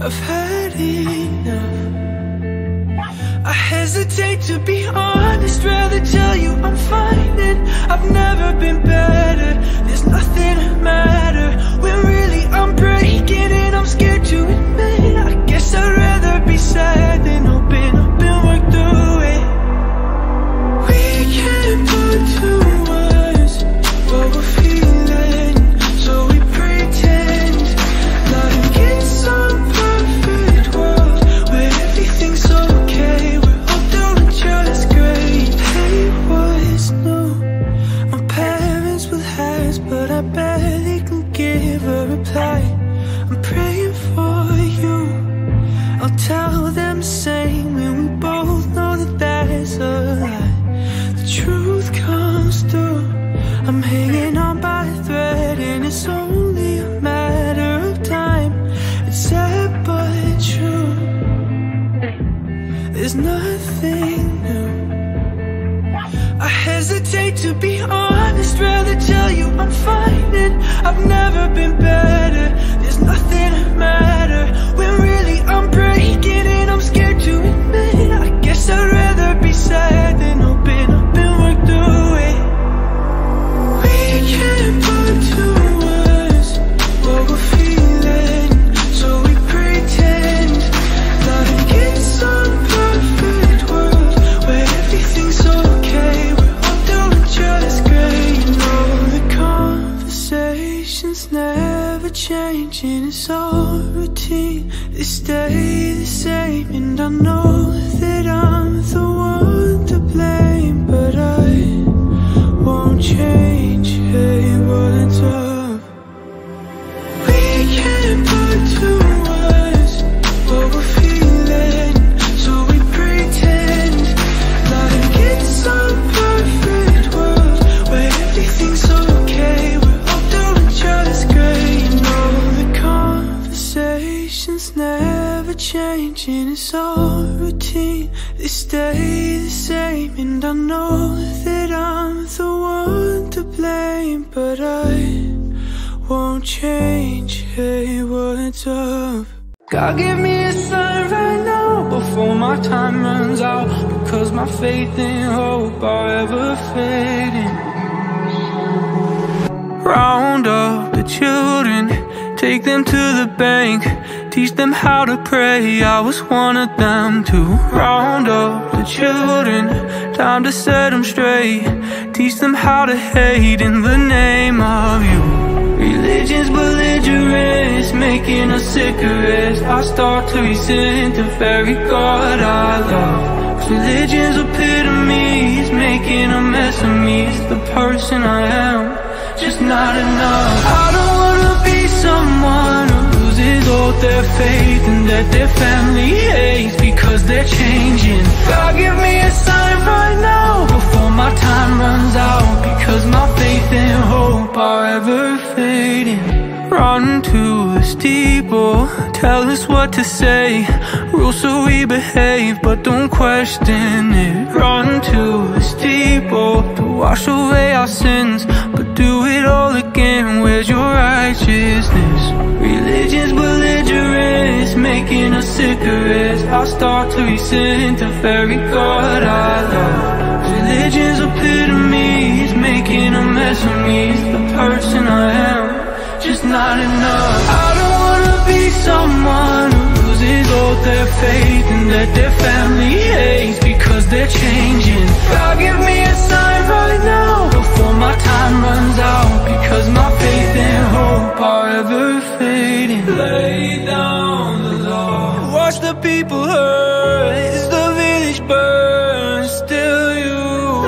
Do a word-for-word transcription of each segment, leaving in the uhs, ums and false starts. I've had enough. I hesitate to be honest, rather tell you I'm finding I've never been better. There's nothing that matter when really I'm breaking, and I'm scared to admit. I guess I'd rather be sad than hoping I've been worked through it. We can't put to words what we're feeling, so we pretend like it's some perfect world where everything's okay. We're all doing just great. Hey, boys, no, my parents will has, but I barely can give a reply. I'm praying for you. I'll tell them the same when we both know that that is a lie. Truth comes through. I'm hanging on by a thread, and it's only a matter of time. It's sad but true. There's nothing new. I hesitate to be honest, rather tell you I'm finding I've never been better. There's nothing that matter when really I'm breaking, and I'm scared to admit. I guess I'd rather be sad than open up. Can't put to words what we're feeling, so we pretend like it's some perfect world where everything's okay. We're all doing just great. All the conversations never changing, it's all routine. They stay the same, and I know that I'm the one to blame, but I won't change. Hey, well, it's up. We can't put to words what we're feeling, so we pretend like it's some perfect world where everything's okay. We're all doing just great. All the conversations never changing, it's all routine. They stay the same, and I know that I'm the one to blame, but I won't change. Hey, what's up? God, give me a sign right now before my time runs out, because my faith and hope are ever fading. Round up the children, take them to the bank, teach them how to pray, I was one of them too. Round up the children, time to set them straight, teach them how to hate in the name of you. Religion's belligerence, making us cigarettes. I start to resent the very God I love. 'Cause religion's epitome is making a mess of me. It's the person I am, just not enough. I don't wanna be someone who all their faith and that their family hates because they're changing. God, give me a sign right now before my time runs out, because my faith and hope are ever fading. Run to a steeple, tell us what to say, rules so we behave but don't question it. Run to a steeple to wash away our sins, but do it all again. Where's your righteousness? Religion's belligerence, making us cigarettes. I start to resent the very God I love. Religion's epitome is making a mess of me. It's the person I am, just not enough. I don't wanna be someone who loses all their faith and that their family hates because they're changing. God, give me a sign right now before my time runs out, because my faith and hope are ever fading. Lay down the law, watch the people hurt. It's the village burn, still you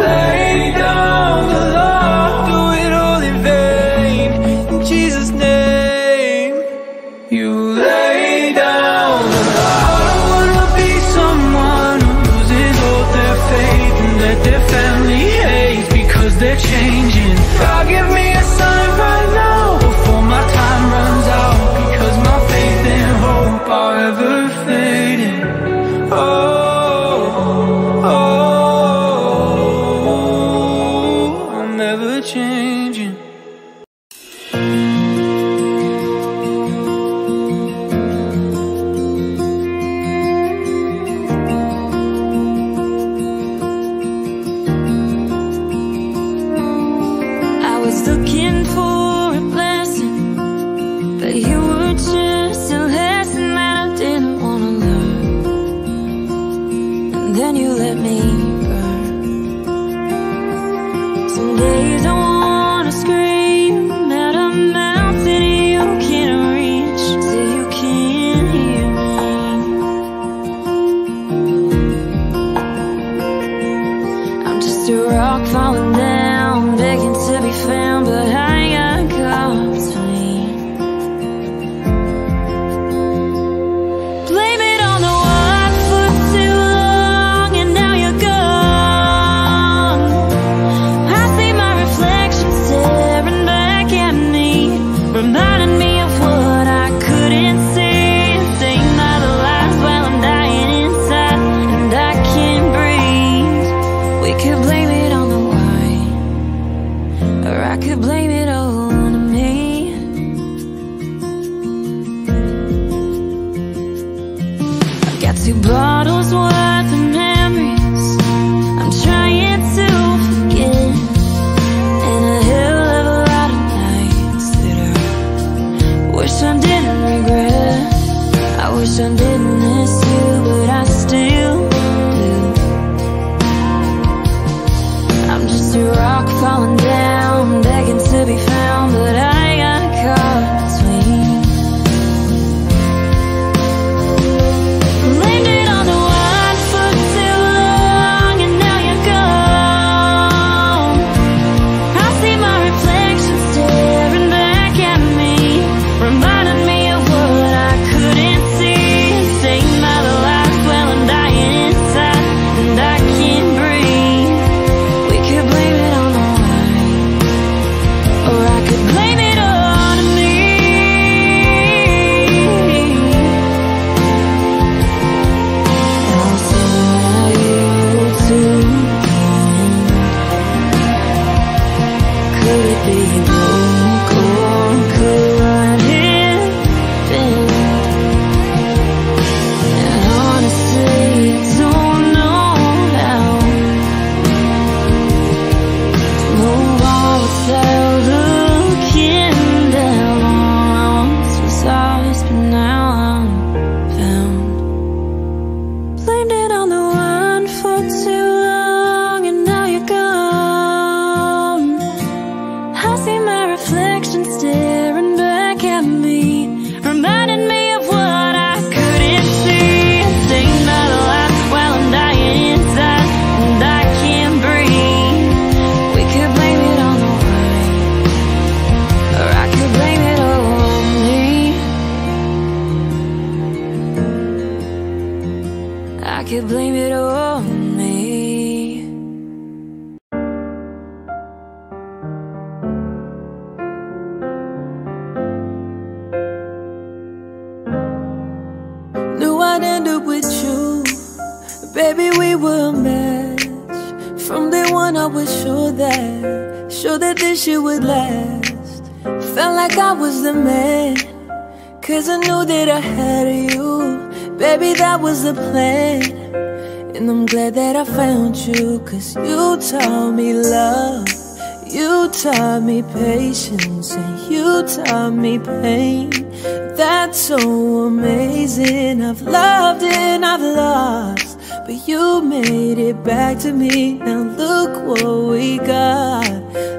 lay down the law. Do it all in vain, in Jesus' name. You lay down the law. I don't wanna be someone who loses all their faith and that their family hates because they're changing. God, give me a sign right now before my time runs out, because my faith and hope are ever fading. But you were just a lesson that I didn't want to learn, and then you let me burn. Some days I want to scream at a mountain you can't reach, so you can't hear me. I'm just a rock falling down, begging to be found, but I got caught between. Cause you taught me love, you taught me patience, and you taught me pain. That's so amazing. I've loved and I've lost, but you made it back to me. Now look what we got,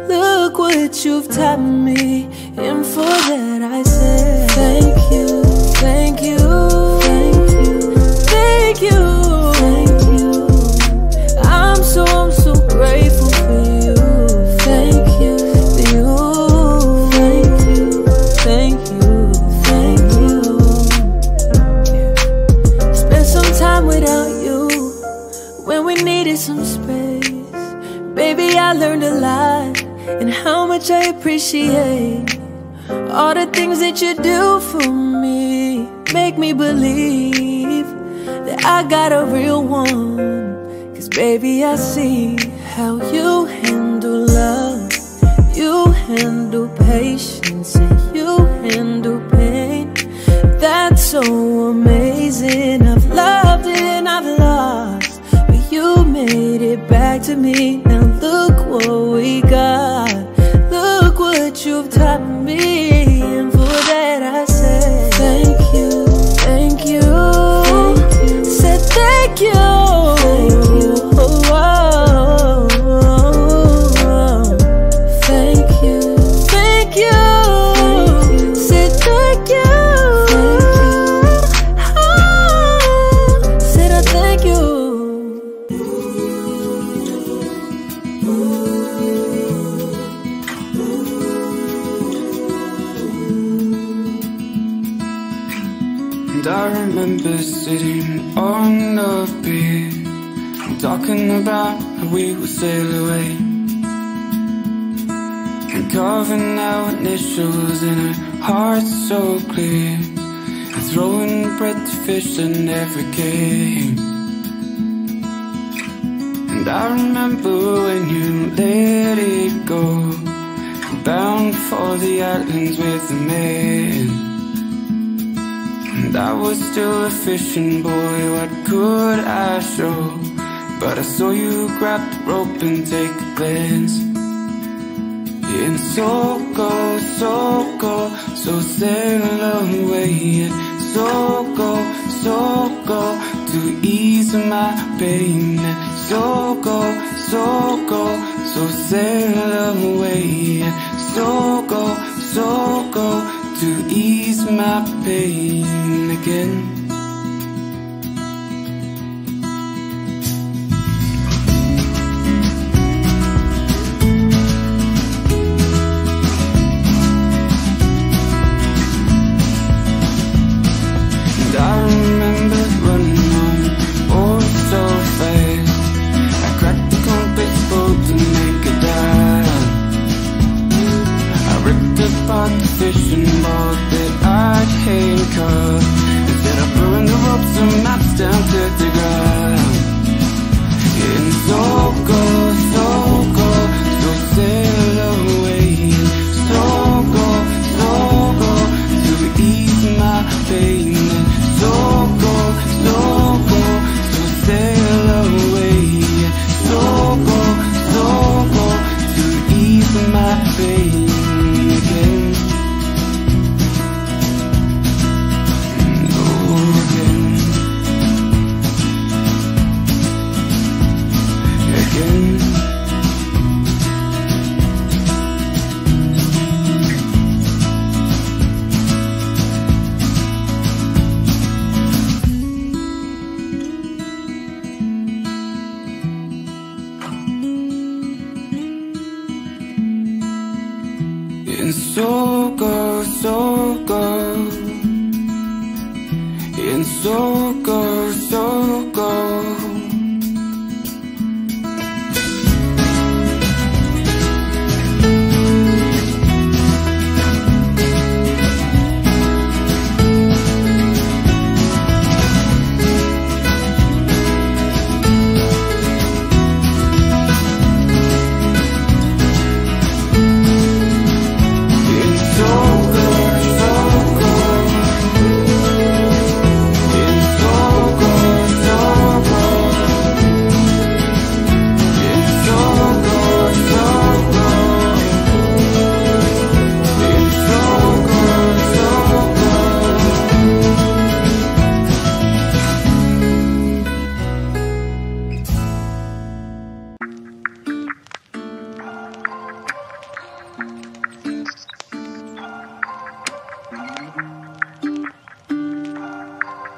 look what you've taught me. And for that I say thank you, thank you, thank you, thank you. So I'm so grateful for you. Thank you, for you. Thank you, thank you, thank you. Spent some time without you when we needed some space. Baby, I learned a lot and how much I appreciate all the things that you do for me. Make me believe that I got a real one. Baby, I see how you handle love, you handle patience, and you handle pain. That's so amazing. I've loved and I've lost, but you made it back to me. Now look what we got, look what you've taught me. And for that I And I remember sitting on the beach, talking about how we would sail away, and carving out initials in our hearts so clear, and throwing bread to fish that never came. And I remember when you let it go, bound for the islands with the man. And I was still a fishing boy, what could I show? But I saw you grab the rope and take a glance. Yeah, and so go, so go, so sail away. And so go, so go, to ease my pain. And so go, so go, so sail away. And so go, so go, to ease my pain again. And I remember running home, oh so fast, I cracked the compass boat to make a dive. I ripped apart the fishing boat that I came caught, instead of throwing the ropes and maps down to the ground. And so go, so go, so sail away. So go, so go, to ease my pain. So go, so go, so sail away. So go, so go, to ease my pain. And so go, so go, and so go, so go.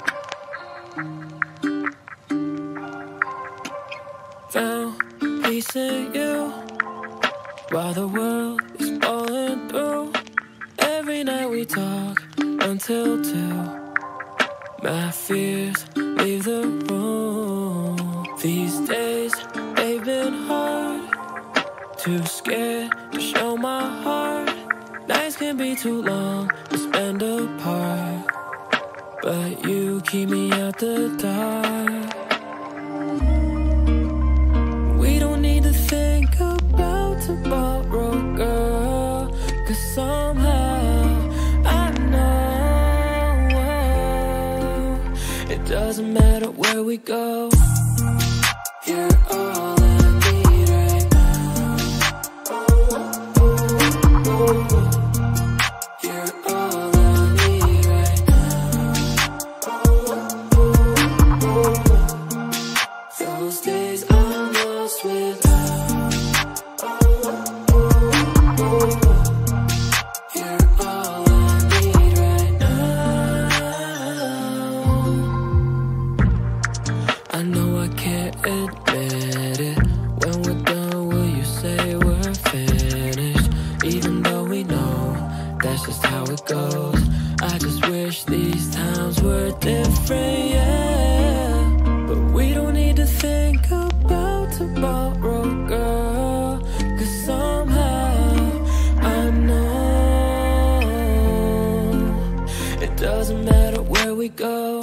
Found a piece of you while the world is falling through. Every night we talk until two. My fears leave the room. These days they've been hard. Too scared to show my heart. Nights can be too long to spend apart, but you keep me out the dark. Think about tomorrow, girl, 'cause somehow I know it doesn't matter where we go. You're all I need right now. You're all I need right now. Those days I'm lost with. I know I can't admit Doesn't matter where we go.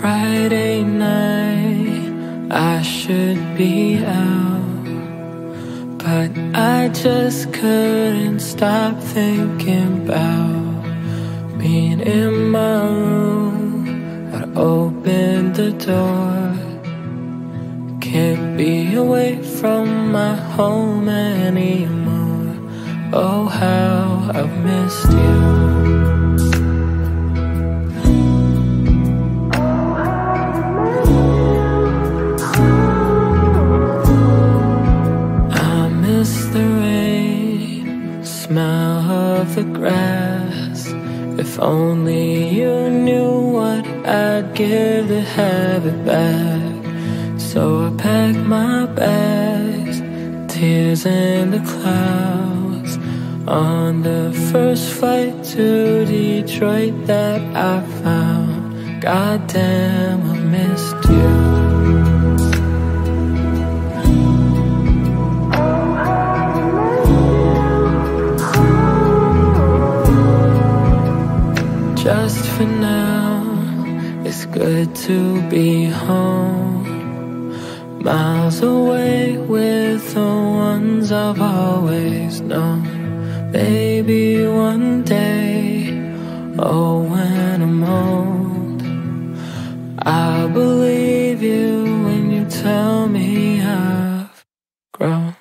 Friday night, I should be out, but I just couldn't stop thinking about being in my room. I opened the door, can't be away from my home anymore. Oh, how I've missed you. Smell of the grass. If only you knew what I'd give to have it back. So I packed my bags, tears in the clouds, on the first flight to Detroit that I found. Goddamn, I missed you. Just for now, it's good to be home, miles away with the ones I've always known. Maybe one day, oh, when I'm old, I believe you when you tell me I've grown.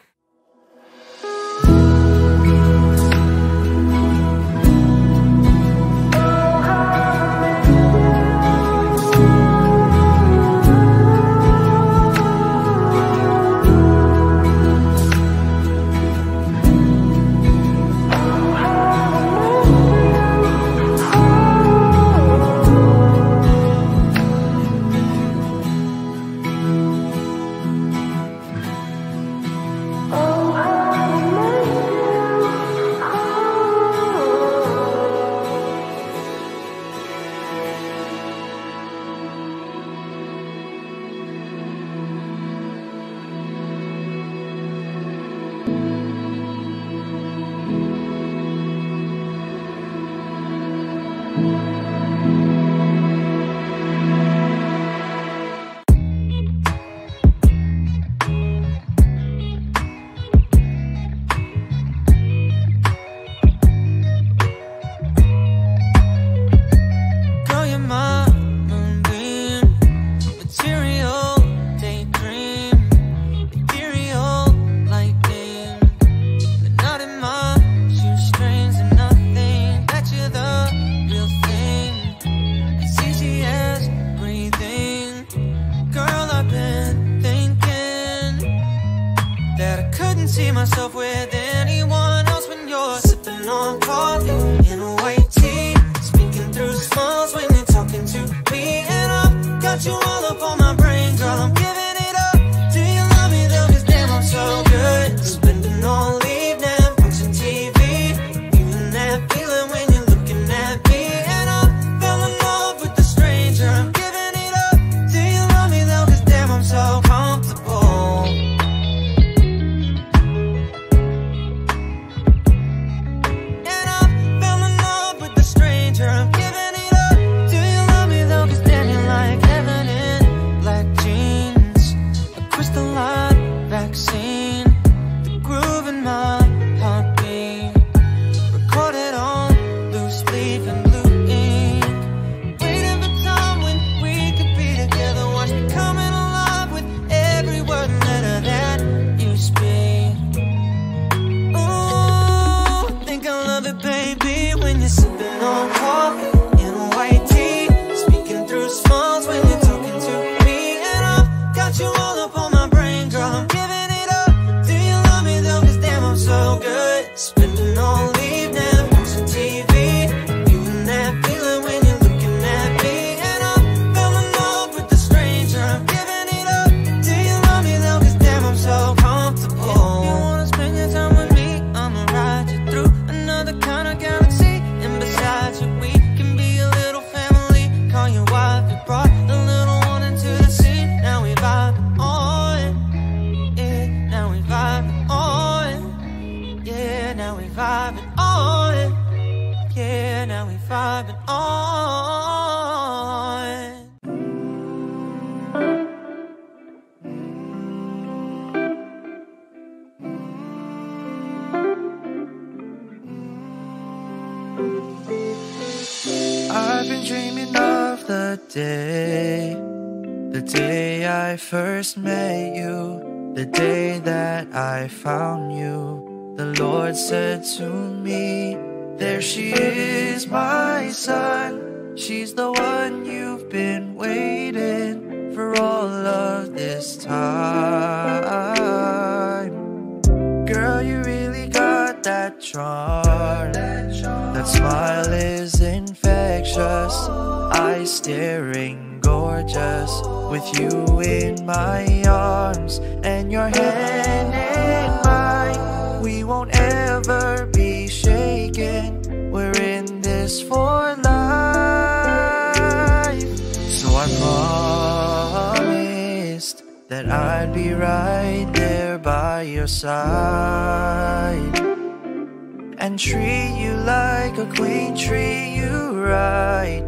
day, the day I first met you, the day that I found you. The Lord said to me, there she is, my son. She's the one you've been waiting for all of this time. Girl, you really got that charm. That smile is infectious, eyes staring gorgeous. With you in my arms and your hand in mine, we won't ever be shaken. We're in this for life. So I promised that I'd be right there by your side, and treat you like a queen, treat you right.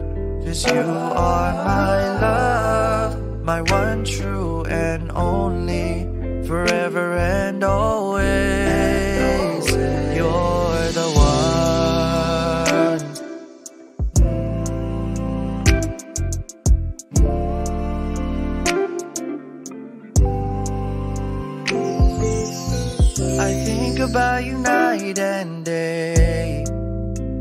'Cause you are my love, my one true and only, forever and always, and always. You're the one. I think about you night and day.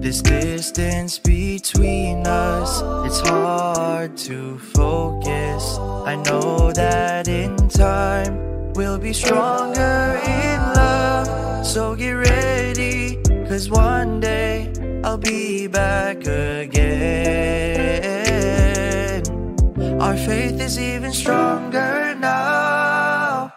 This distance between us, it's hard to focus. I know that in time we'll be stronger in love. So get ready, 'cause one day I'll be back again. Our faith is even stronger now.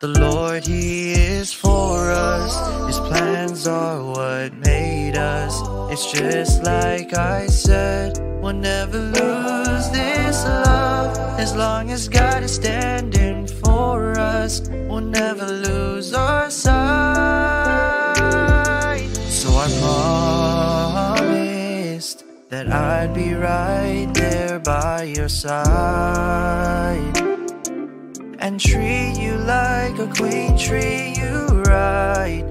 The Lord, He is for us. His plans are what made us. It's just like I said, we'll never lose this love. As long as God is standing for us, we'll never lose our sight. So I promised that I'd be right there by your side, and treat you like a queen, treat you right.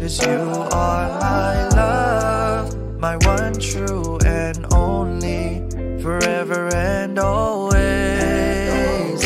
'Cause you are my love, my one true and only, forever and always.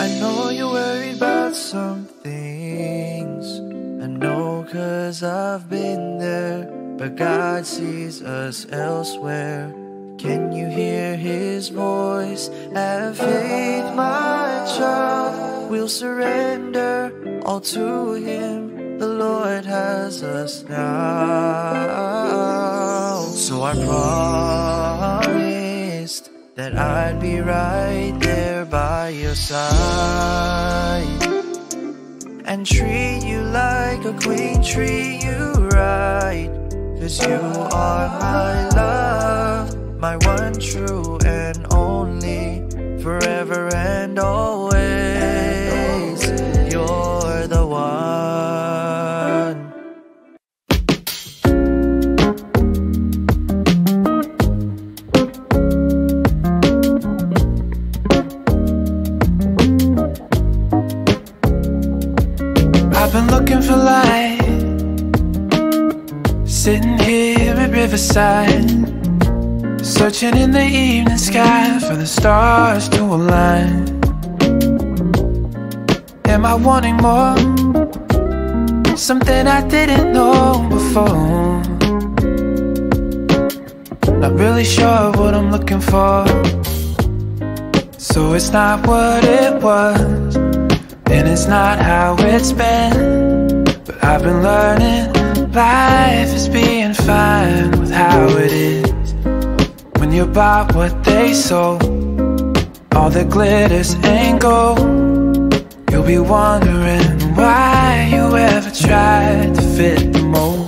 I know you're worried about some things, I know 'cause I've been there, but God sees us elsewhere. Can you hear His voice? Have faith, my child. We'll surrender all to Him. The Lord has us now. So I promised that I'd be right there by your side, and treat you like a queen, treat you right. 'Cause you are my love, my one true and only, forever and always, and always. You're the one. I've been looking for light, sitting here at Riverside, searching in the evening sky for the stars to align. Am I wanting more? Something I didn't know before. Not really sure what I'm looking for, so it's not what it was, and it's not how it's been. But I've been learning life is being fine with how it is. When you buy what they sold, all that glitters ain't gold. You'll be wondering why you ever tried to fit the mold.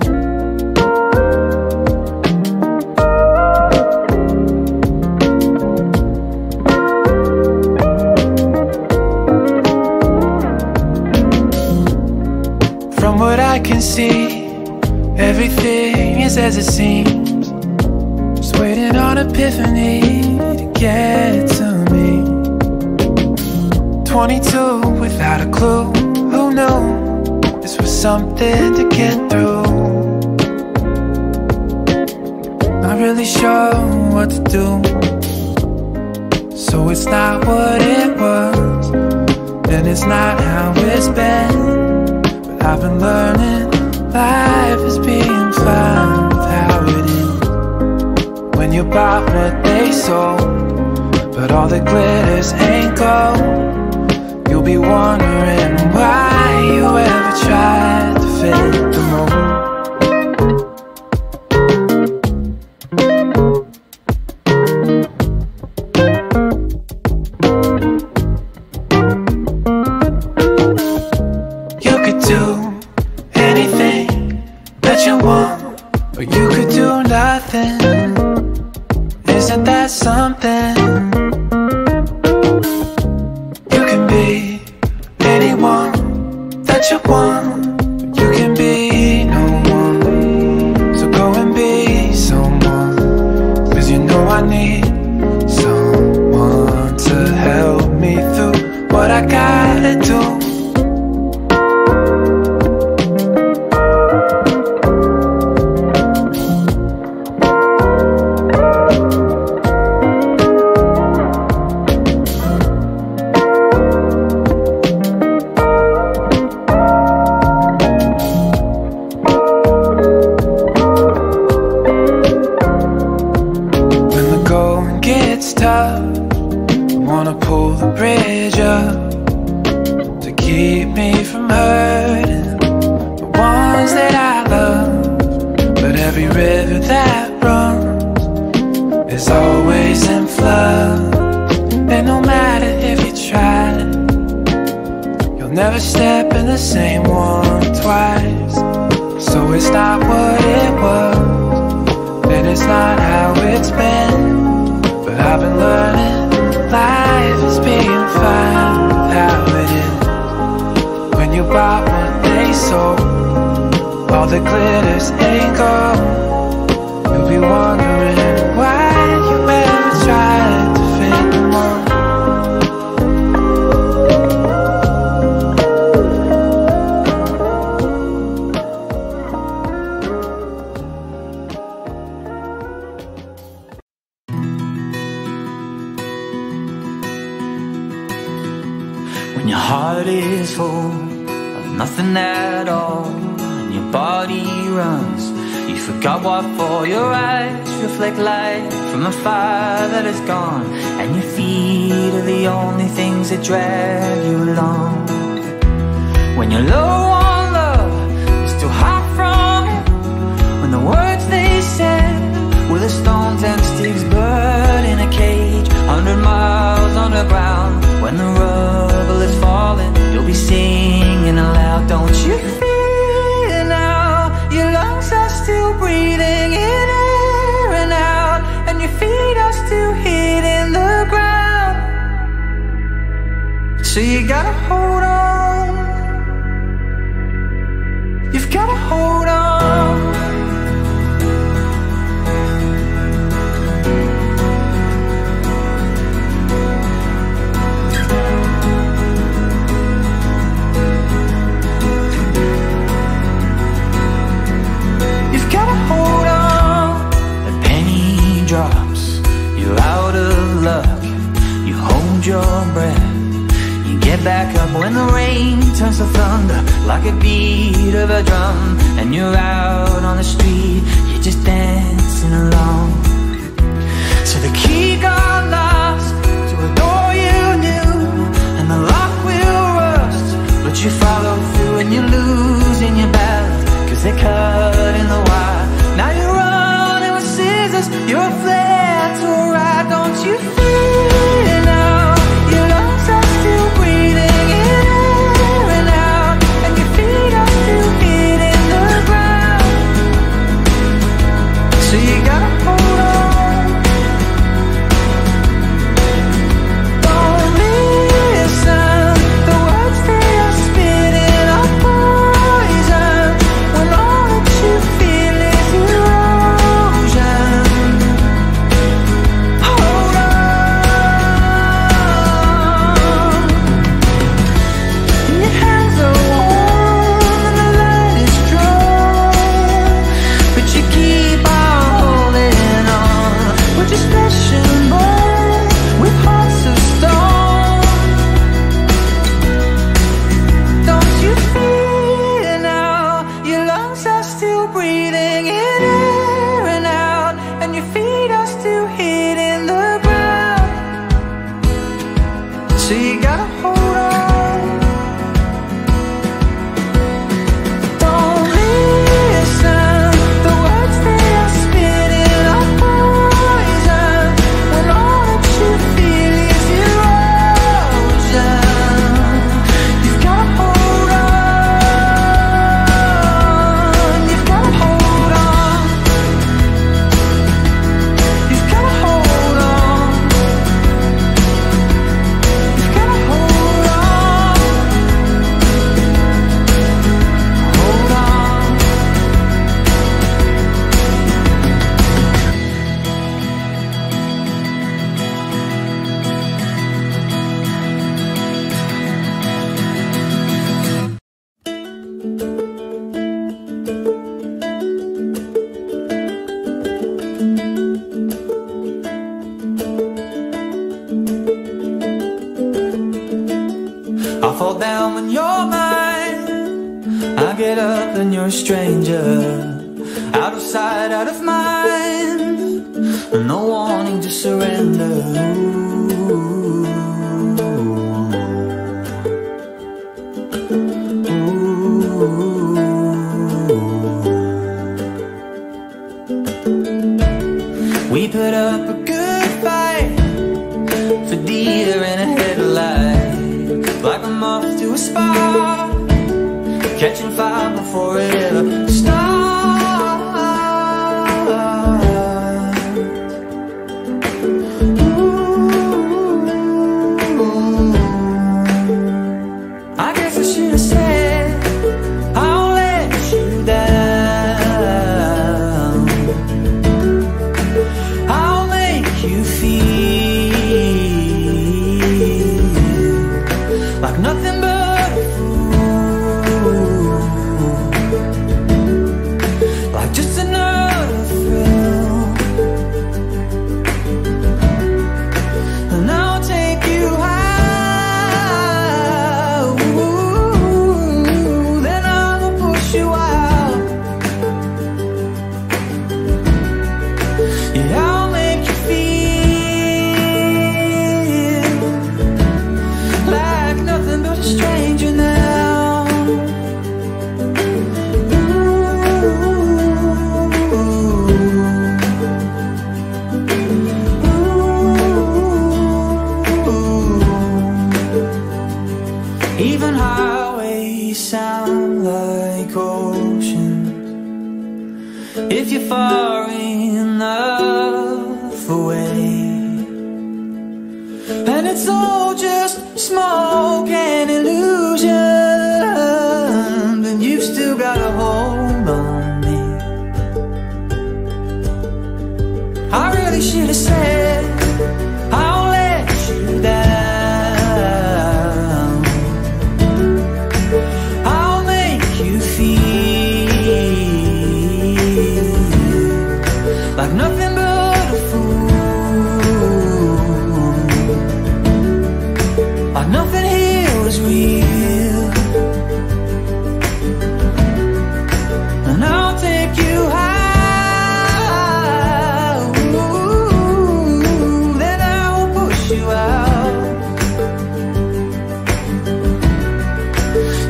From what I can see, everything is as it seems. Waiting on epiphany to get it to me. Twenty-two without a clue, who knew this was something to get through? Not really sure what to do, So it's not what it was, and it's not how it's been. But I've been learning life is being fine with how it is. When you bought what they sold, but all the glitters ain't gold, you'll be wondering why you ever tried to fit the mold. Isn't that something? You can be anyone that you want, but you can be no one. So go and be someone, 'cause you know I need someone to help me through what I gotta do. So you gotta hold on. fall down when you're mine. I get up and you're a stranger, out of sight, out of mind, no wanting to surrender. Ooh. Ooh. We put up a good fight, for deer in a headlight, like a moth to a spark, catching fire before it ever starts. Even highways sound like oceans if you're far enough away. And it's all just smoke and illusion, and you've still got a hold on me. I really should have said I'll let you down. Like nothing but a fool, like nothing here was real. And I'll take you high, ooh, then I will push you out.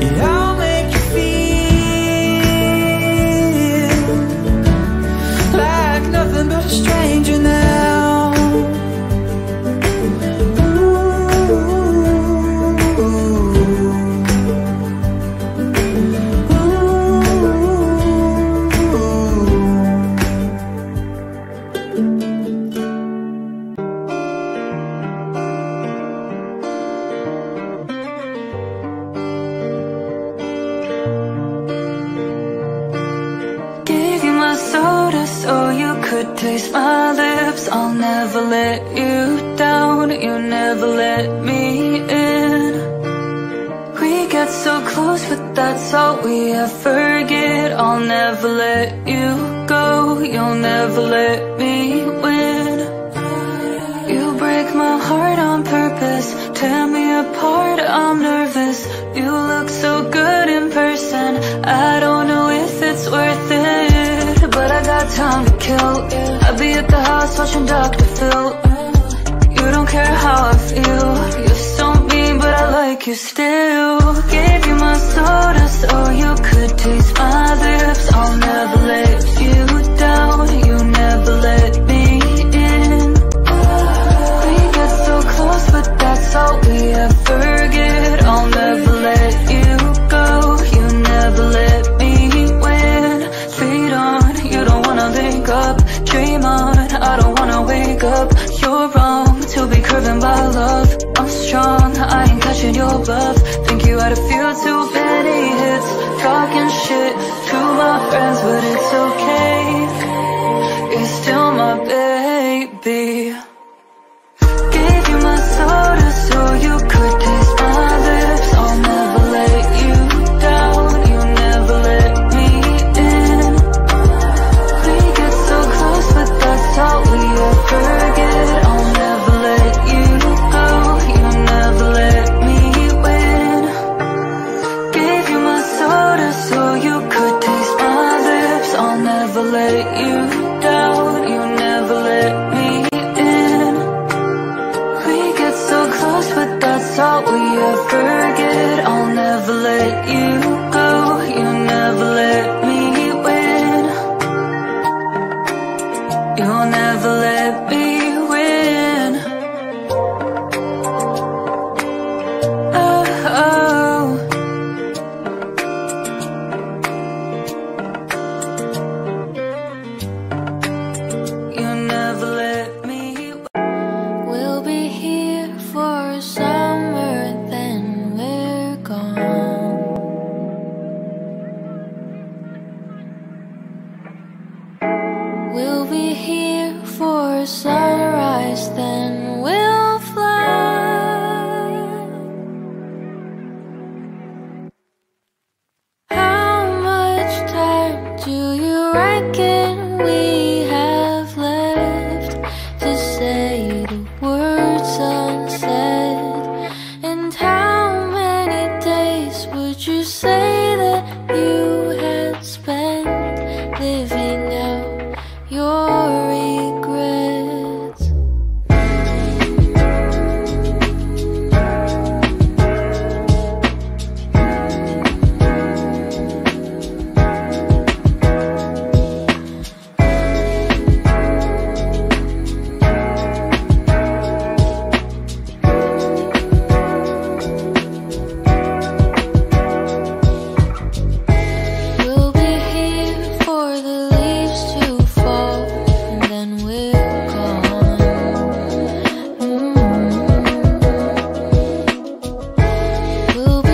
Yeah, I'll make you feel like nothing but a stranger now. Ooh, ooh. Gave you my soda so you could taste my lips. I'll never let you down, you never let me in. We get so close, but that's all we ever get. I'll never let you go, you'll never let me win. You break my heart on purpose, tear me apart, I'm nervous. You look so good in person, I don't know if it's worth it. But I got time to kill. I'll be at the house watching Doctor Phil. You don't care how I feel. You're so mean, but I like you still. Gave you my soda so you could taste my lips. I'll never let you down. You never let me in. We get so close, but that's all we ever get. I'll never let you go. You never let me win. Feed on. You don't wanna link up, dream on, I don't wanna wake up. You're wrong to be curving by love. I'm strong, I ain't catching your bluff. Think you had a few too many hits, talking shit to my friends, but it's okay, you're still my baby. Gave you my soda so you could taste my lips. I'll never let you down, you never let me in. That's all we ever get. I'll never let you go. You'll never let me win. never let you go, you never let me win. You'll never let me win. Oh, oh. You never let me win. We'll be here for a summer, then we'll be here for a sunrise, then we'll fly. How much time do you reckon we have left to say the words unsaid? And how many days would you say that you had spent living out your regrets? We'll be here for the leaves to fall, and then we're gone. Mm. We'll be here for you to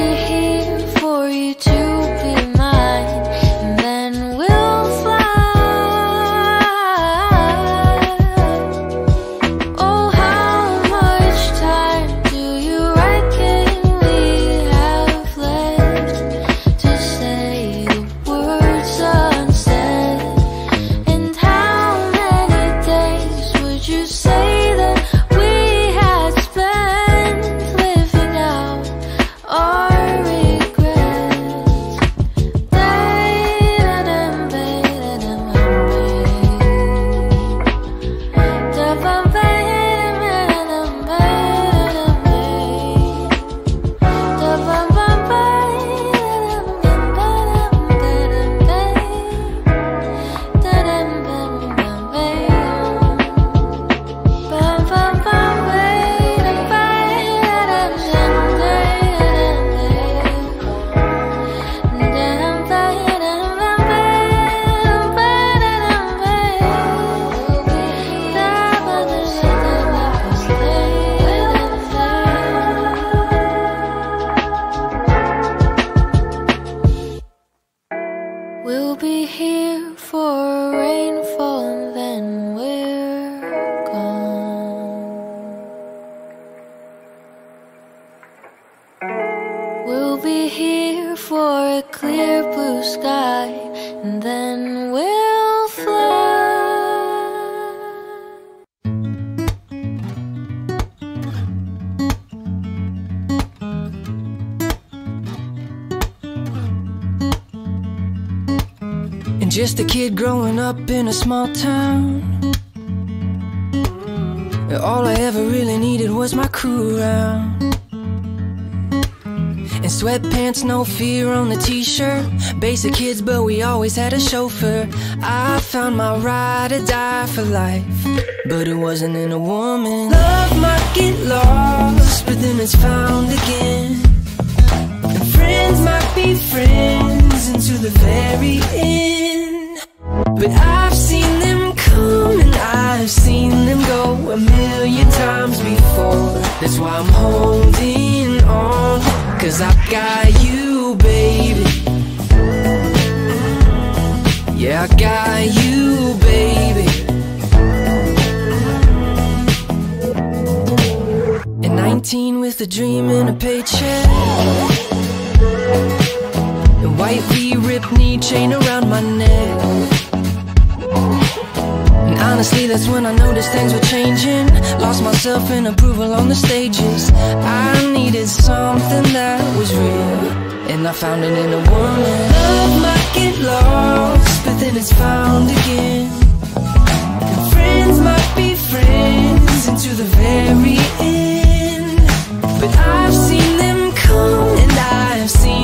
be mine, and then we'll fly. Oh, how much time do you reckon we have left to say the words unsaid? And how many days would you say that we had spent living out our regrets? We'll be here for a rainfall, and then we're gone. We'll be here for a clear blue sky, and then we'll fly. Just a kid growing up in a small town. All I ever really needed was my crew around. And sweatpants, no fear on the t-shirt. Basic kids, but we always had a chauffeur. I found my ride or die for life, but it wasn't in a woman. Love might get lost, but then it's found again. And friends might be friends until the very end. But I've seen them come and I've seen them go a million times before. That's why I'm holding on, 'cause I've got you, baby. Yeah, I got you, baby. At nineteen with a dream and a paycheck, a white V-ripped knee chain around my neck. Honestly, that's when I noticed things were changing. Lost myself in approval on the stages. I needed something that was real, and I found it in a woman. Love might get lost, but then it's found again. And friends might be friends until the very end. But I've seen them come and I've seen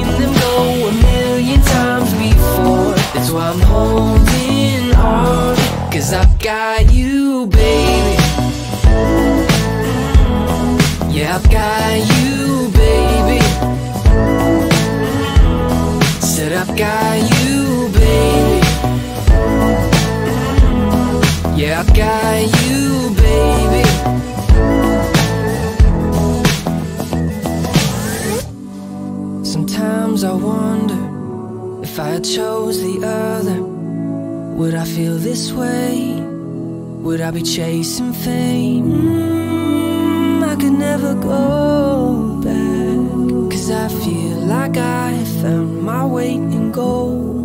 Sometimes I wonder, if I chose the other, would I feel this way? Would I be chasing fame? Mm, I could never go back, 'cause I feel like I found my weight in gold.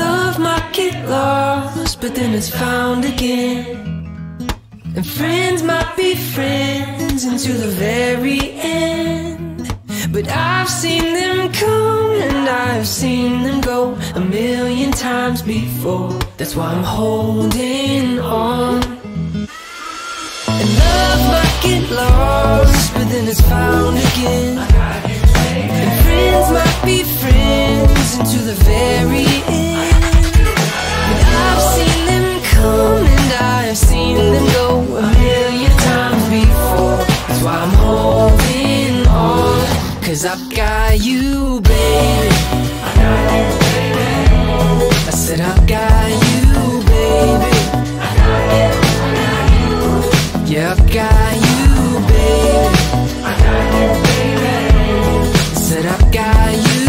Love might get lost, but then it's found again. And friends might be friends until the very end. But I've seen them come and I've seen them go a million times before. That's why I'm holding on. And love might get lost, but then it's found again. And friends might be friends until the very end. But I've seen them come and I've seen them go a million times before. That's why I'm holding on, 'cause I've got you, baby. I got you, baby. I said I've got you, baby. I got you, I got you. Yeah, I've got you, baby. I got you, baby. I said I've got you,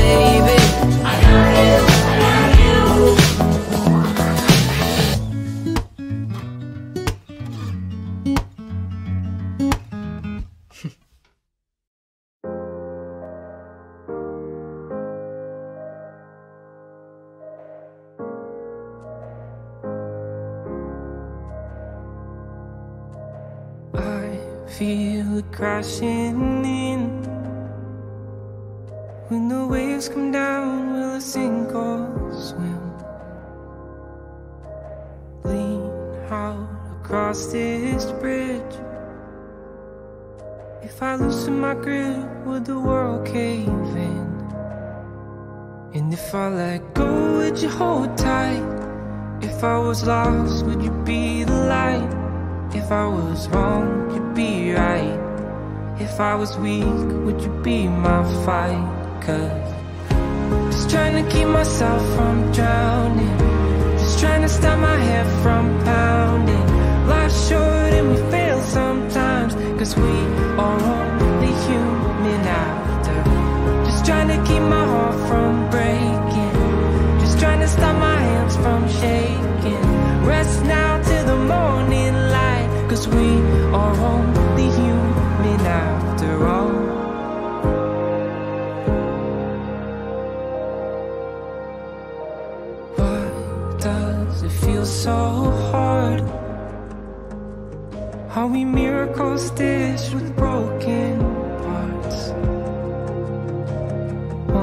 baby. I got you, I got you. Feel it crashing in. When the waves come down, will it sink or swim? Lean out across this bridge. If I loosen my grip, would the world cave in? And if I let go, would you hold tight? If I was lost, would you be the light? If I was wrong, you'd be right. If I was weak, would you be my fight? 'Cause just trying to keep myself from drowning, just trying to stop my head from pounding. Life's short and we fail sometimes, 'cause we are only human after. Just trying to keep my heart from breaking, just trying to stop my hands from shaking. Rest now till the morning light, 'cause we are only human after all. Why does it feel so hard? Are we miracles stitched with broken parts?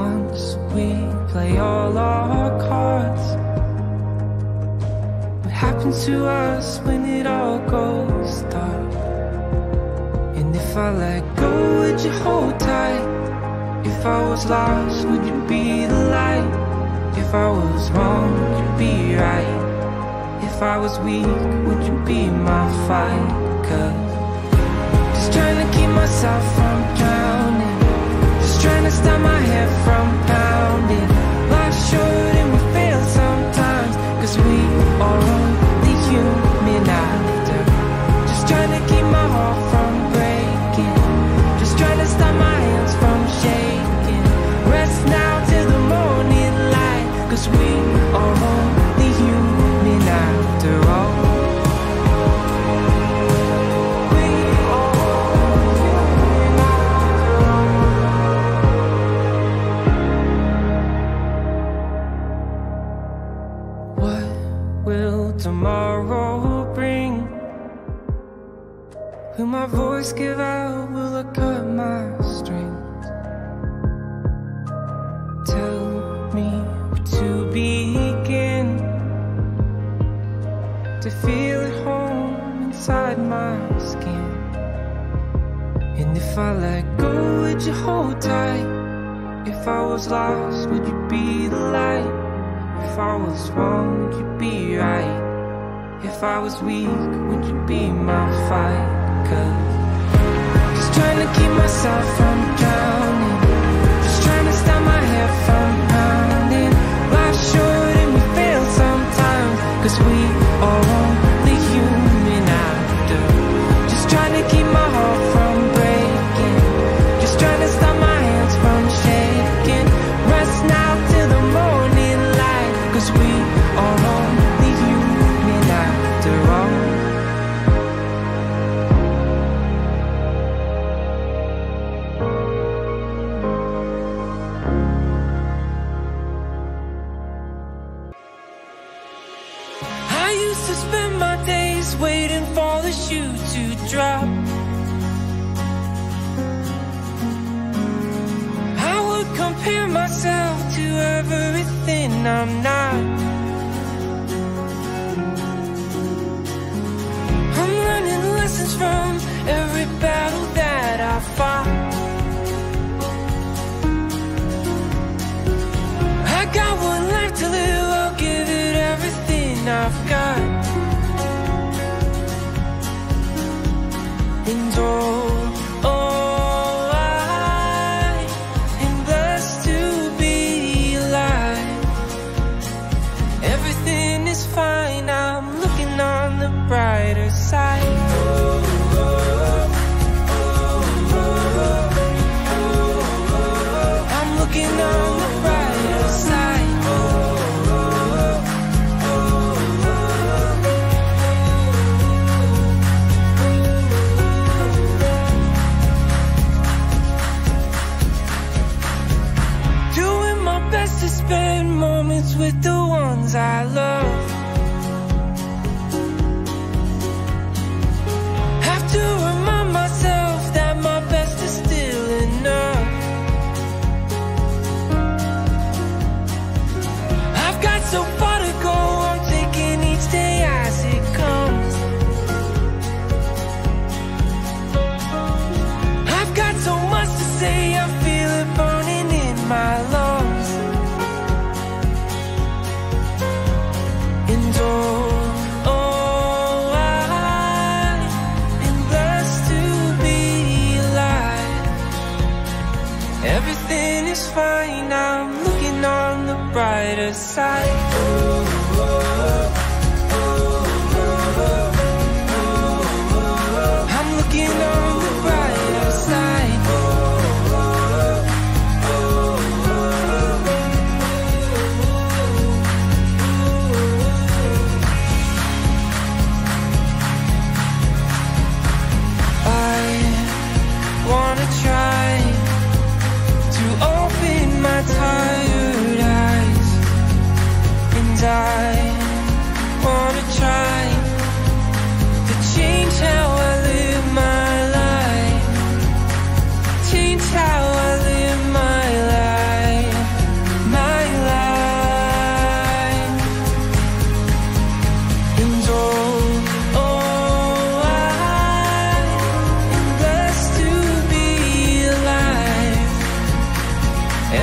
Once we play all our cards, happens to us when it all goes dark? And if I let go, would you hold tight? If I was lost, would you be the light? If I was wrong, would you be right? If I was weak, would you be my fight? 'Cause just trying to keep myself from drowning, just trying to stop my head from pounding. Life's short and we fail sometimes, 'cause we are only human after. Just trying to keep my heart from breaking, just trying to stop my hands from shaking. Rest now till the morning light, 'cause we are only human after all. Tomorrow bring, will my voice give out? Will I cut my strings? Tell me where to begin to feel at home inside my skin. And if I let go, would you hold tight? If I was lost, would you be the light? If I was wrong, would you be right? If I was weak, would you be my fight? 'Cause just trying to keep myself from drowning, just trying to stop my head from pounding. Life's short and we fail sometimes, 'cause we are only human after. Just trying to keep my heart from breaking, just trying to stop my head you to drop. I would compare myself to everything I'm not. I'm learning lessons from every battle that I fought. I got one life to live, I'll give it everything I've got. And oh, oh, I am blessed to be alive. Everything is fine, I'm looking on the brighter side. Oh. Spend moments with the ones I love. Have to remind myself that my best is still enough. I've got so far to go, I'm taking each day as it comes. I've got so much to say, I feel it burning in my lungs. Fine, I'm looking on the brighter side. Oh, oh, oh, oh, oh, oh, oh. I'm looking on the brighter side. Oh, oh, oh, oh, oh, oh, oh. I wanna try to open my tired eyes, and I wanna try to change how I live my life. Change how I live my life, my life. And oh, oh, I am blessed to be alive.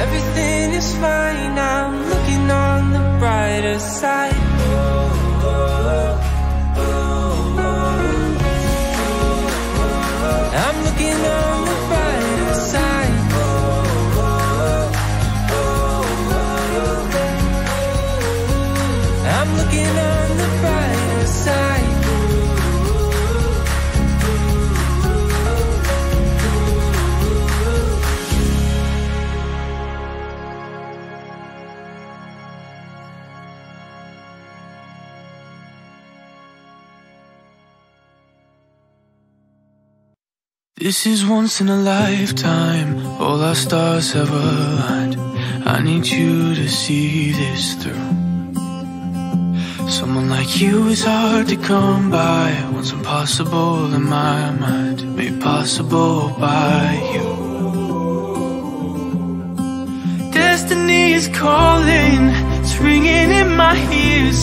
Everything is fine, I'm looking on the brighter side. Oh, oh, oh, oh, oh. I'm looking on the brighter side. Oh, oh, oh, oh, oh. I'm looking on the brighter side. This is once in a lifetime, all our stars have aligned. I need you to see this through. Someone like you is hard to come by, once impossible in my mind, made possible by you. Destiny is calling, it's ringing in my ears.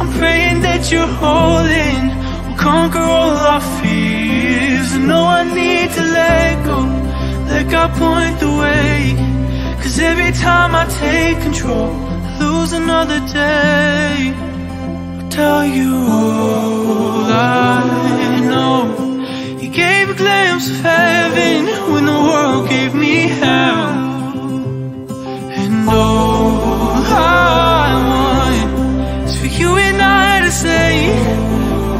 I'm praying that you're holding, we'll conquer all our fears. I know I need to let go, let God point the way. Cause every time I take control, I lose another day. I'll tell you all I know. You gave a glimpse of heaven when the world gave me hell. And all I want is for you and I to say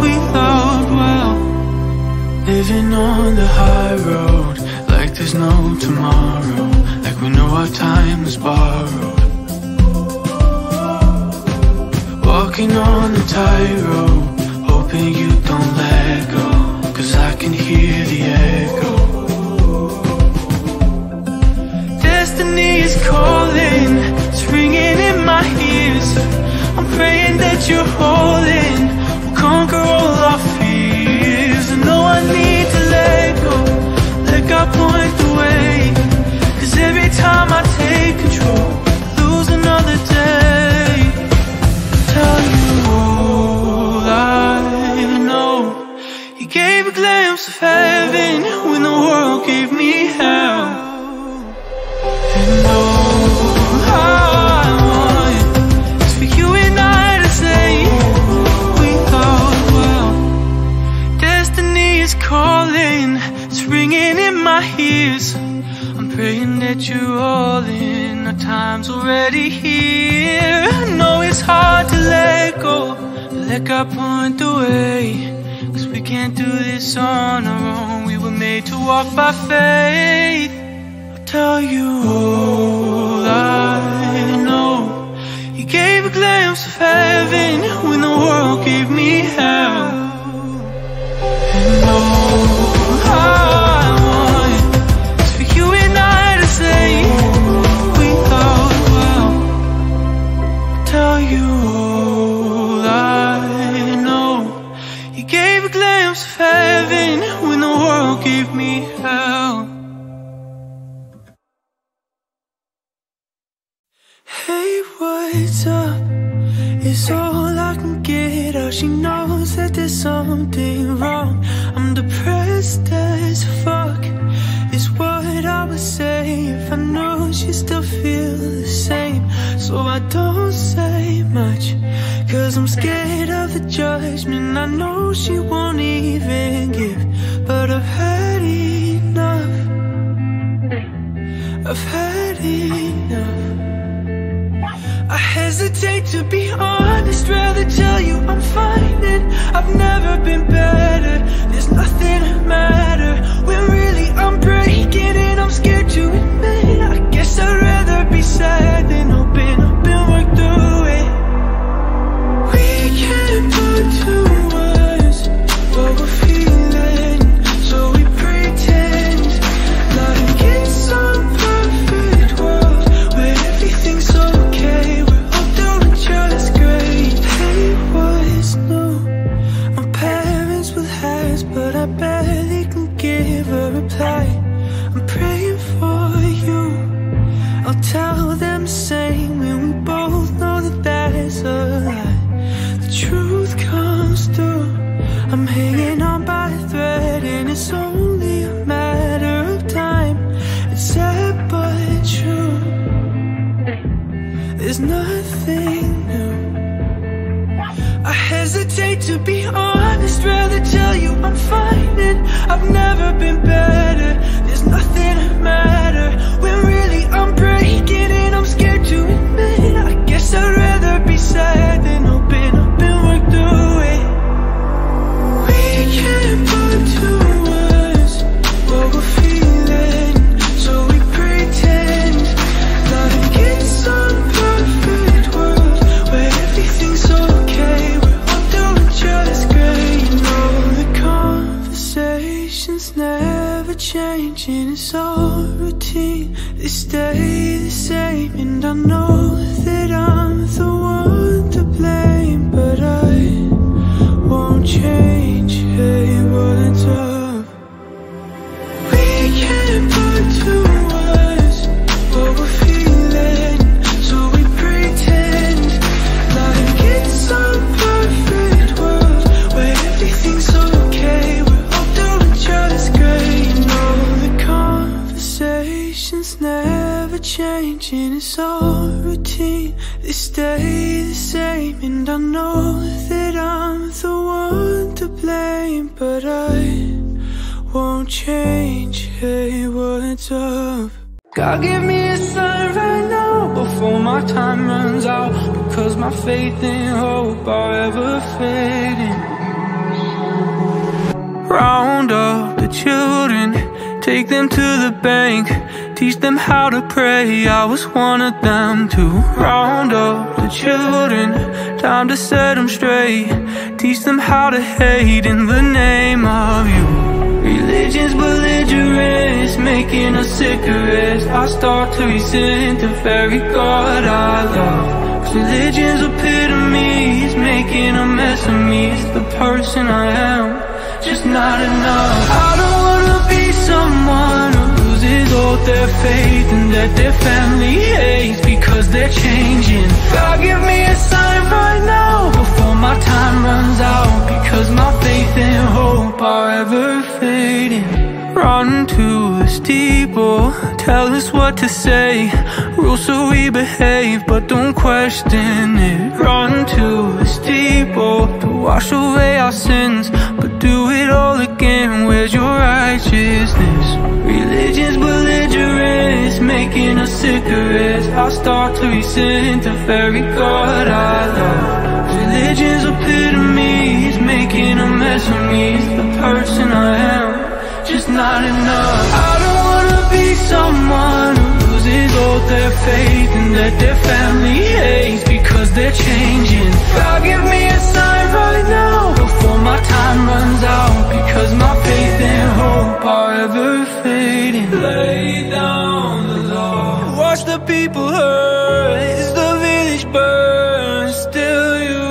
we loved well. Living on the high road, like there's no tomorrow, like we know our time is borrowed. Walking on the tightrope, hoping you don't let go, cause I can hear the echo. Destiny is calling, it's ringing in my ears. I'm praying that you're holding, we'll conquer all our fears. need to let go, like I point the way. Cause every time I take control, I lose another day. Tell you all I know. You gave a glimpse of heaven when the world gave me hell. And all I want is for you and I to say we thought well. Destiny is calling, it's ringing in my ears. I'm praying that you're all in, our time's already here. I know it's hard to let go, but let God point the way. Cause we can't do this on our own, we were made to walk by faith. Tell you all I know. You gave a glimpse of heaven when the world gave me hell. And all I want is for you and I to say we thought well. Tell you all I know. You gave a glimpse of heaven when the world gave me hell. Hey, what's up? It's all I can get out. She knows that there's something wrong. I'm depressed as fuck, is what I would say if I know she still feel the same. So I don't say much, cause I'm scared of the judgment. I know she won't even give, but I've had enough. I've had enough. I hesitate to be honest, rather tell you I'm fine, and I've never been better. There's nothing that matter when really I'm breaking, and I'm scared to admit. I guess I'd rather be sad than open up and work through it. We can't put to words what we're feeling, so we pretend like it's some perfect world where everything's so. I'm praying for you. I'll tell them the same when we both know that that's a lie. The truth comes through. I'm hanging on by a thread, and it's only a matter of time. It's sad but true. There's nothing new. I hesitate to be honest, rather tell you I'm fine, and I've never been better. There's nothing that matter when really I'm breaking, and I'm scared to admit. I guess I'd rather be sad than open up and work through it. We can't put to words what we're feeling, so we pretend like it's some perfect world where everything's okay. We're all doing just great. All the conversations now changing, it's all routine. They stay the same, and I know that I'm the one to blame, but I won't change. Hey, what's up? We can't put to words what we're feeling, so we pretend like it's some perfect world where everything's okay. We're all doing just great. Conversations never changing, it's all routine. They stay the same, and I know that I'm the one to blame, but I won't change. Hey, what's up? God, give me a sign right now before my time runs out, because my faith and hope are ever fading. Round up the children, take them to the bank, teach them how to pray. I was one of them too. Round up the children, time to set them straight, teach them how to hate in the name of you. Religion's belligerence, making us cigarettes. I start to resent the very God I love. Cause religion's epitome is making a mess of me. It's the person I am. just not enough. I don't wanna be someone who loses all their faith and that their family hates because they're changing. God, give me a sign right now before my time runs out, because my faith and hope are ever fading. Run to a steeple, tell us what to say, rules so we behave but don't question it. Run to a steeple to wash away our sins, but do it all again. Where's your righteousness? Religion's belligerence, making us sicker as I start to resent the very God I love. Religion's epitome is making a mess of me. It's the person I am, just not enough. I don't wanna be someone who loses all their faith and that their family hates because they're changing. God, give me a sign right now before my time runs out, because my faith and hope are ever fading. Lay down the law, watch the people hurt as the village burns. Still you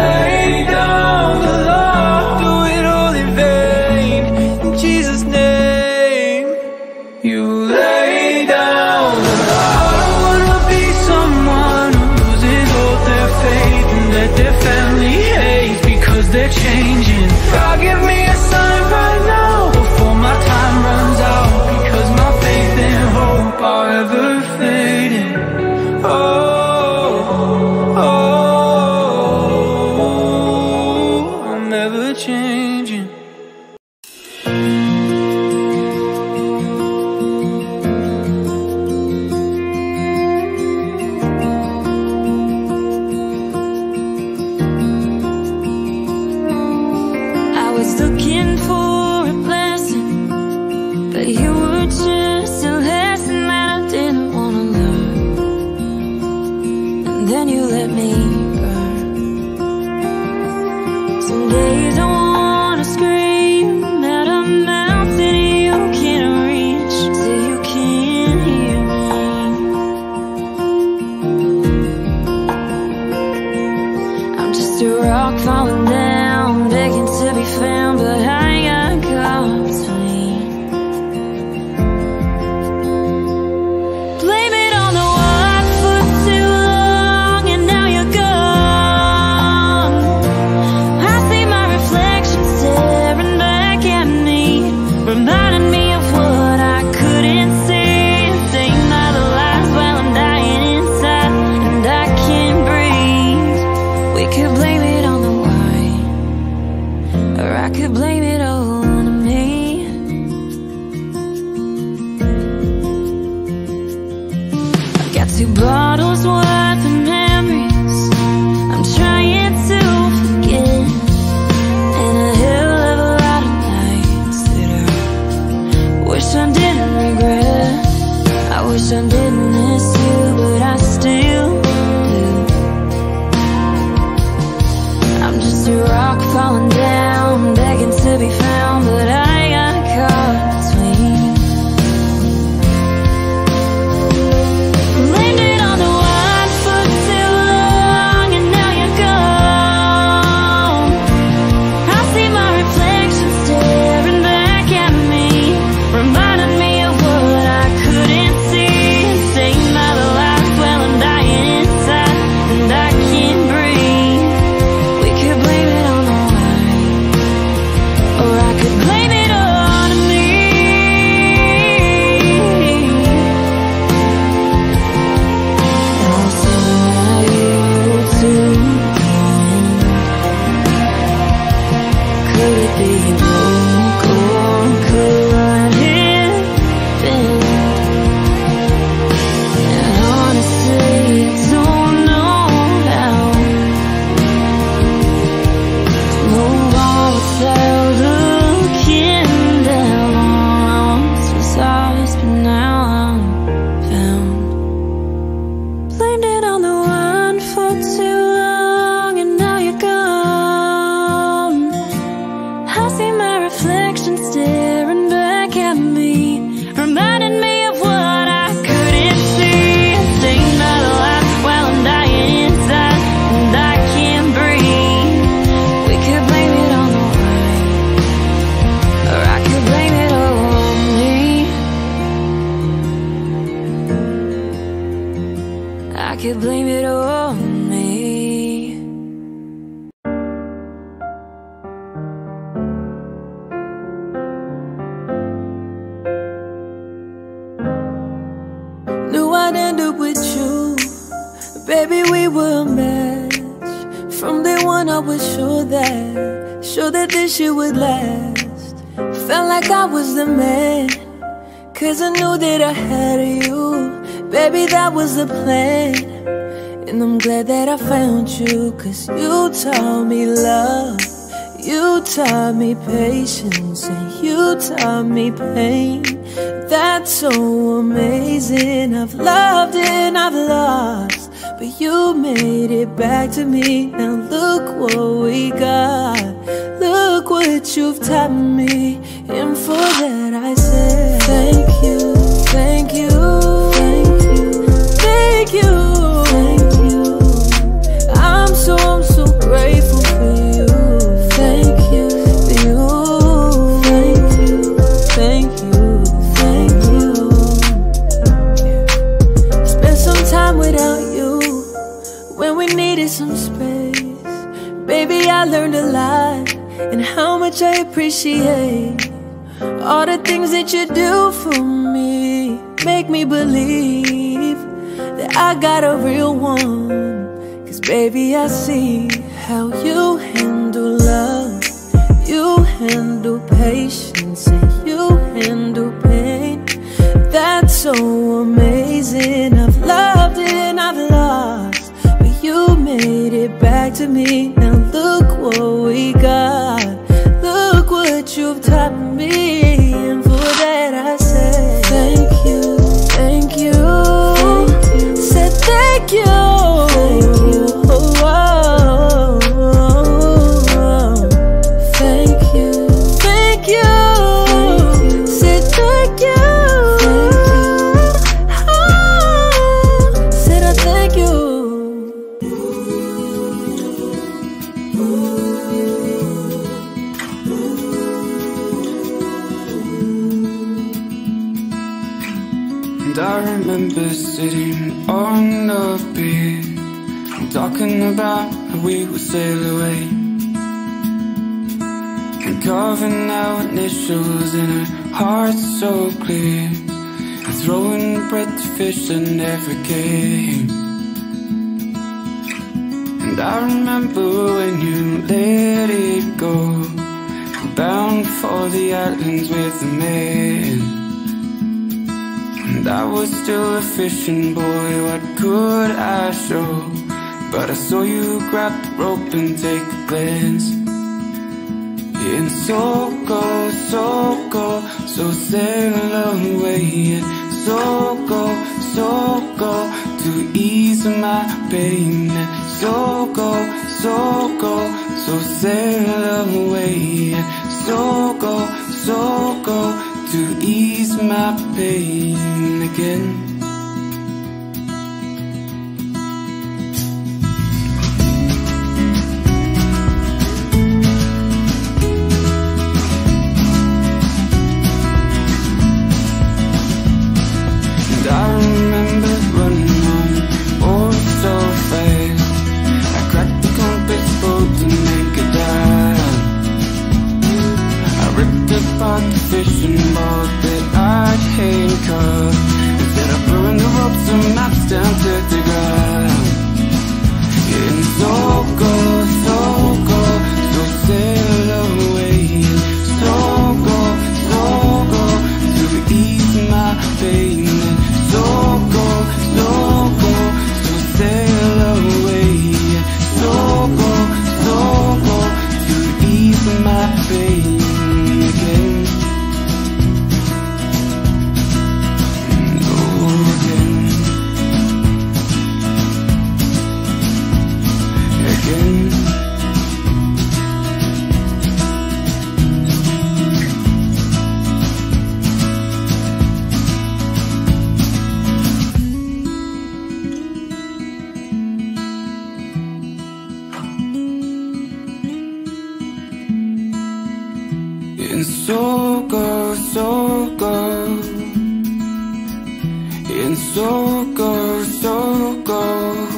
lay down the law, do it all in vain. In Jesus' name, you lay down the law. I don't wanna be someone who loses all their faith and that their family hates because they're changing. God, give me a sign right now before my time runs out, because my faith and hope are ever fading. Oh, my life. could blame it on me. Knew I'd end up with you, baby, we were a match. From day one I was sure that, sure that this shit would last. Felt like I was the man, cause I knew that I had you. Baby, that was the plan, and I'm glad that I found you. Cause you taught me love, you taught me patience, and you taught me pain. That's so amazing. I've loved and I've lost, but you made it back to me. Now look what we got, look what you've taught me. And for that I say thank you, thank you. Thank you, thank you. I'm so, I'm so grateful for you. Thank you, you. Thank you, thank you, thank you. Spent some time without you when we needed some space. Baby, I learned a lot, and how much I appreciate all the things that you do for me. Make me believe that I got a real one. Cause baby, I see how you handle love, you handle patience, and you handle pain. That's so amazing. I've loved and I've lost, but you made it back to me. Now look what we got, look what you've taught me. And for that I say thank you, thank you. Said thank you, thank you, oh, oh, oh. Thank you, thank you, thank you. Said thank you, thank you. Oh, said I thank you. Ooh. Ooh. Ooh. And I remember sitting on the beach, talking about how we would sail away, and carving out initials in our hearts so clear, and throwing bread to fish that never came. And I remember when you let it go, bound for the islands with the man. And I was still a fishing boy, what could I show? But I saw you grab the rope and take a glance. And so go, so go, so sail away. And so go, so go, to ease my pain. And so go, so go, so sail away. And so go, so go, to ease my pain again. And I remember running home, oh so fast. I cracked the compass boat to make a dive. I ripped apart the fishing boat that I can't cut. Instead of blowing the ropes and maps down to the ground. And so go, so go, so sail away. So go, so go, to ease my pain. So go. so cold, so cold.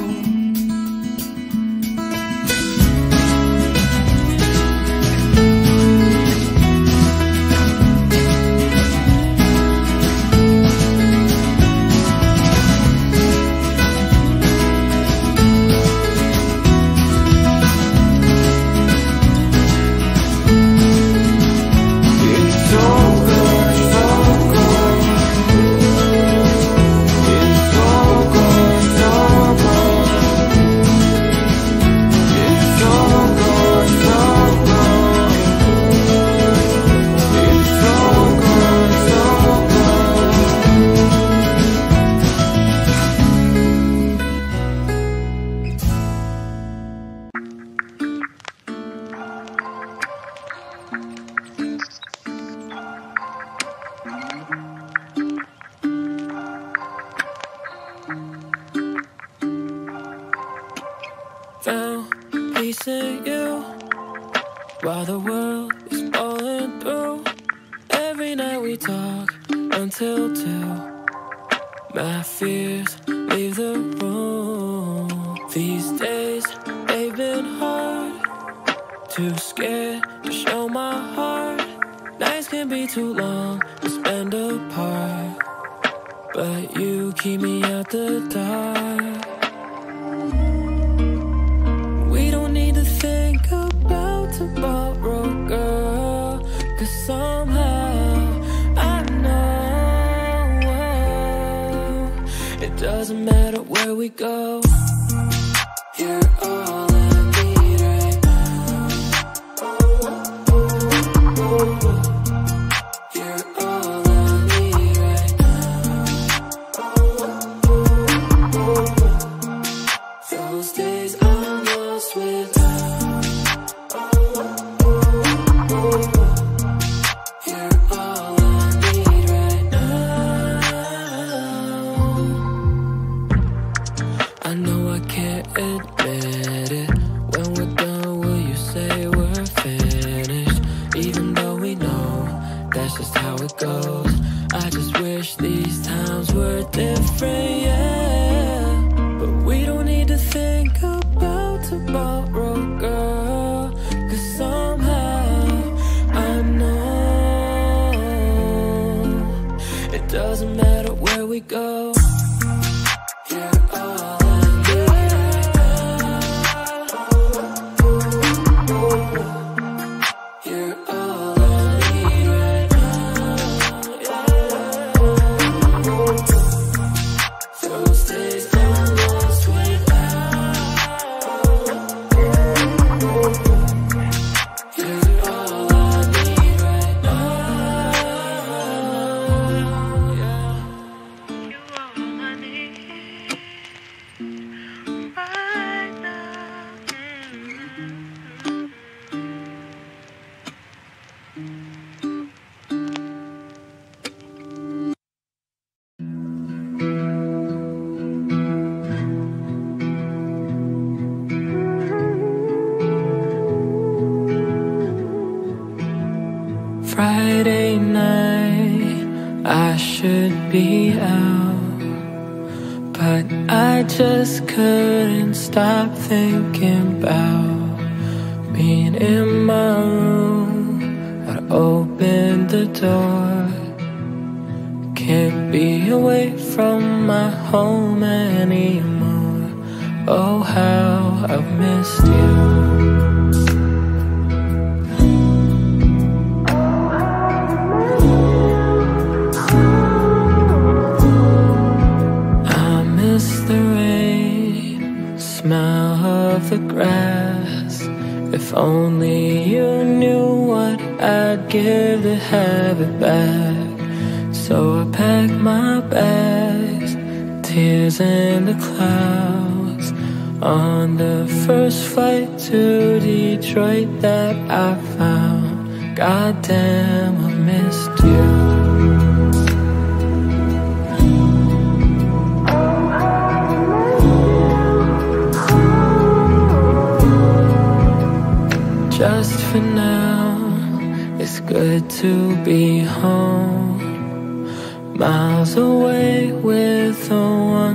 Miles away with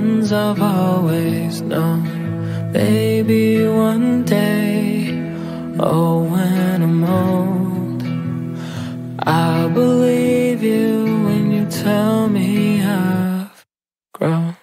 ones I've always known. Maybe one day, oh, when I'm old, I believe you when you tell me I've grown.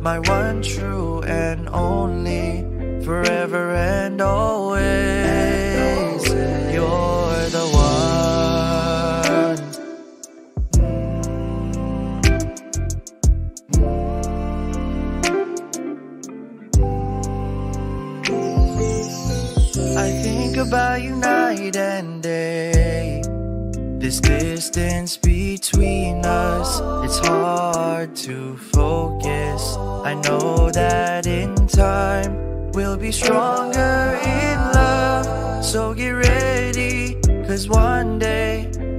My one true and only, forever and always. I think about you night and day. This distance between us, it's hard to focus. I know that in time we'll be stronger in love. So get ready, 'cause one day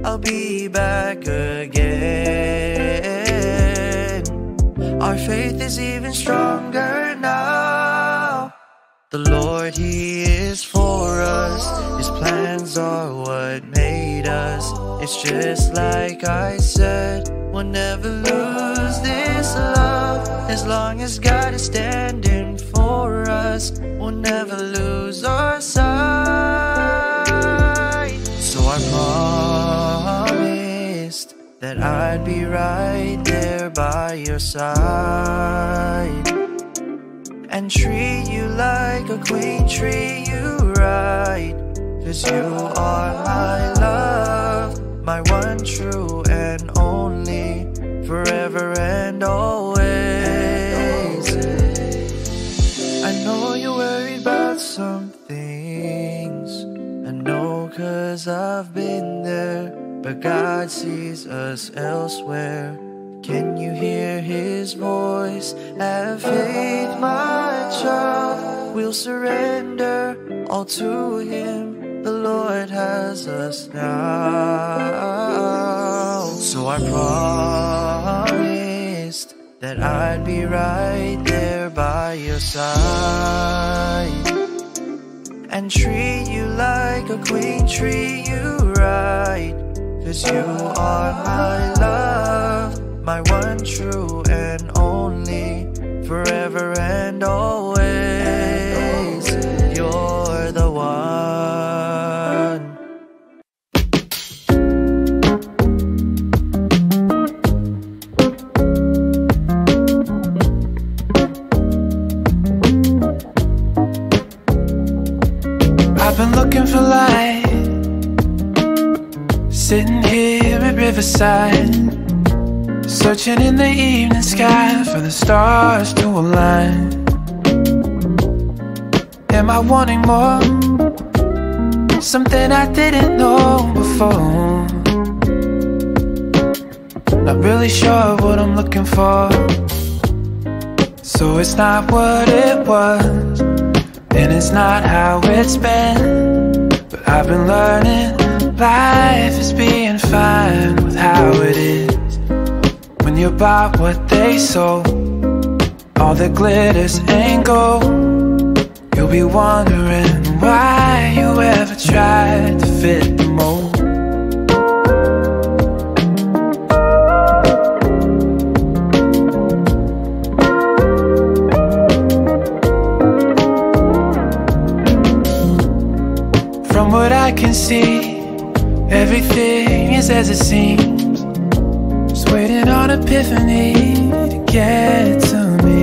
I'll be back again. Our faith is even stronger now. The Lord, He is for us. His plans are what made us. It's just like I said, we'll never lose this love. As long as God is standing for us, we'll never lose our sight. So I promised that I'd be right there by your side, and treat you like a queen, treat you right. 'Cause you are my love, my one true and only, forever and always. I know you're worried about some things, I know 'cause I've been there. But God sees us elsewhere. Can you hear His voice? Have faith, my child. We'll surrender all to Him. The Lord has us now. So I promised that I'd be right there by your side, and treat you like a queen, treat you right. 'Cause you are my love, my one true and only, forever and always. You're the one. I've been looking for light, sitting here at Riverside, searching in the evening sky for the stars to align. Am I wanting more? Something I didn't know before. Not really sure what I'm looking for, so it's not what it was, and it's not how it's been. But I've been learning life is being fine with how it is. When you buy what they sold, all that glitters ain't gold. You'll be wondering why you ever tried to fit the mold. From what I can see, everything is as it seems. Waiting on epiphany to get it to me.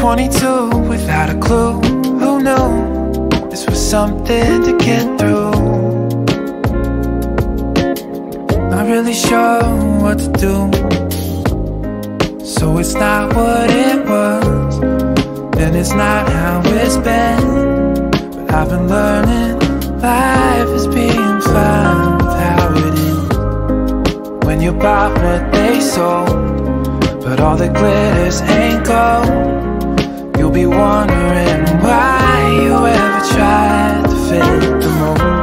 Twenty-two without a clue, who knew this was something to get through? Not really sure what to do, so it's not what it was, and it's not how it's been. But I've been learning life is being fine with how it is. When you bought what they sold, but all that glitters ain't gold. You'll be wondering why you ever tried to fit the mold.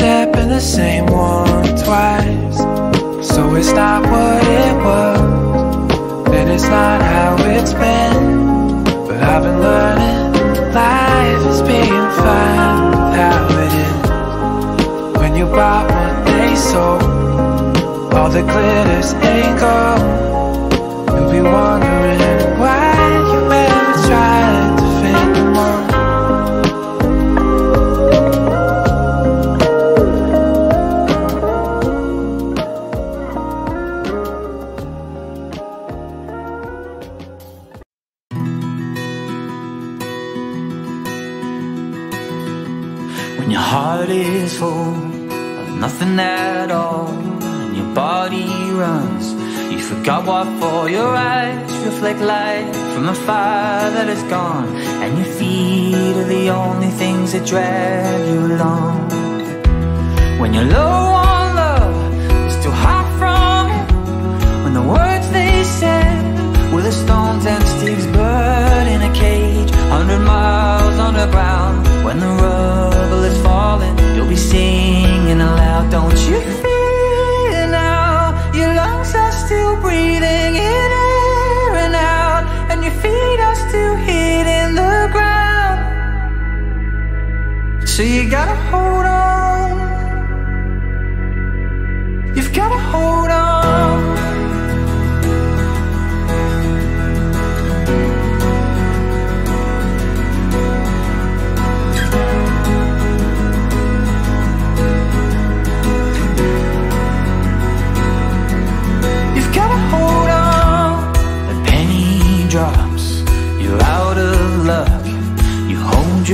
step in the same one twice. So it's not what it was, and it's not how it's been. But I've been learning life is being fine without it ends. When you bought what they sold, all the glitters ain't gold. You'll be wondering why you ever tried to fit them all. When your heart is full of nothing at all, and your body runs, you forgot what for. Your eyes reflect light from a fire that is gone, and your feet are the only things that drag you along. When you're low on love, it's too hot from it. When the words they said were the stones and sticks bird in a cage, hundred miles underground. When the rubble is falling, you'll be singing aloud. Don't you feel now your lungs are still breathing in air and out, and your feet are still hitting the ground? So you gotta hold on, you've gotta hold on.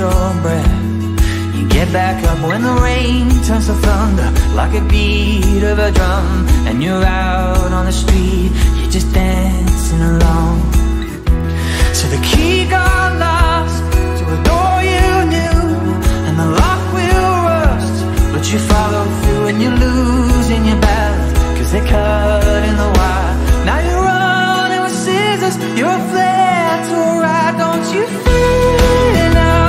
Your breath, you get back up when the rain turns to thunder, like a beat of a drum, and you're out on the street, you're just dancing along. So the key got lost to a door you knew, and the lock will rust, but you follow through and you're losing your battles, cause they're cut in the wire. Now you're running with scissors, you're a flare to a ride. Don't you feel it now?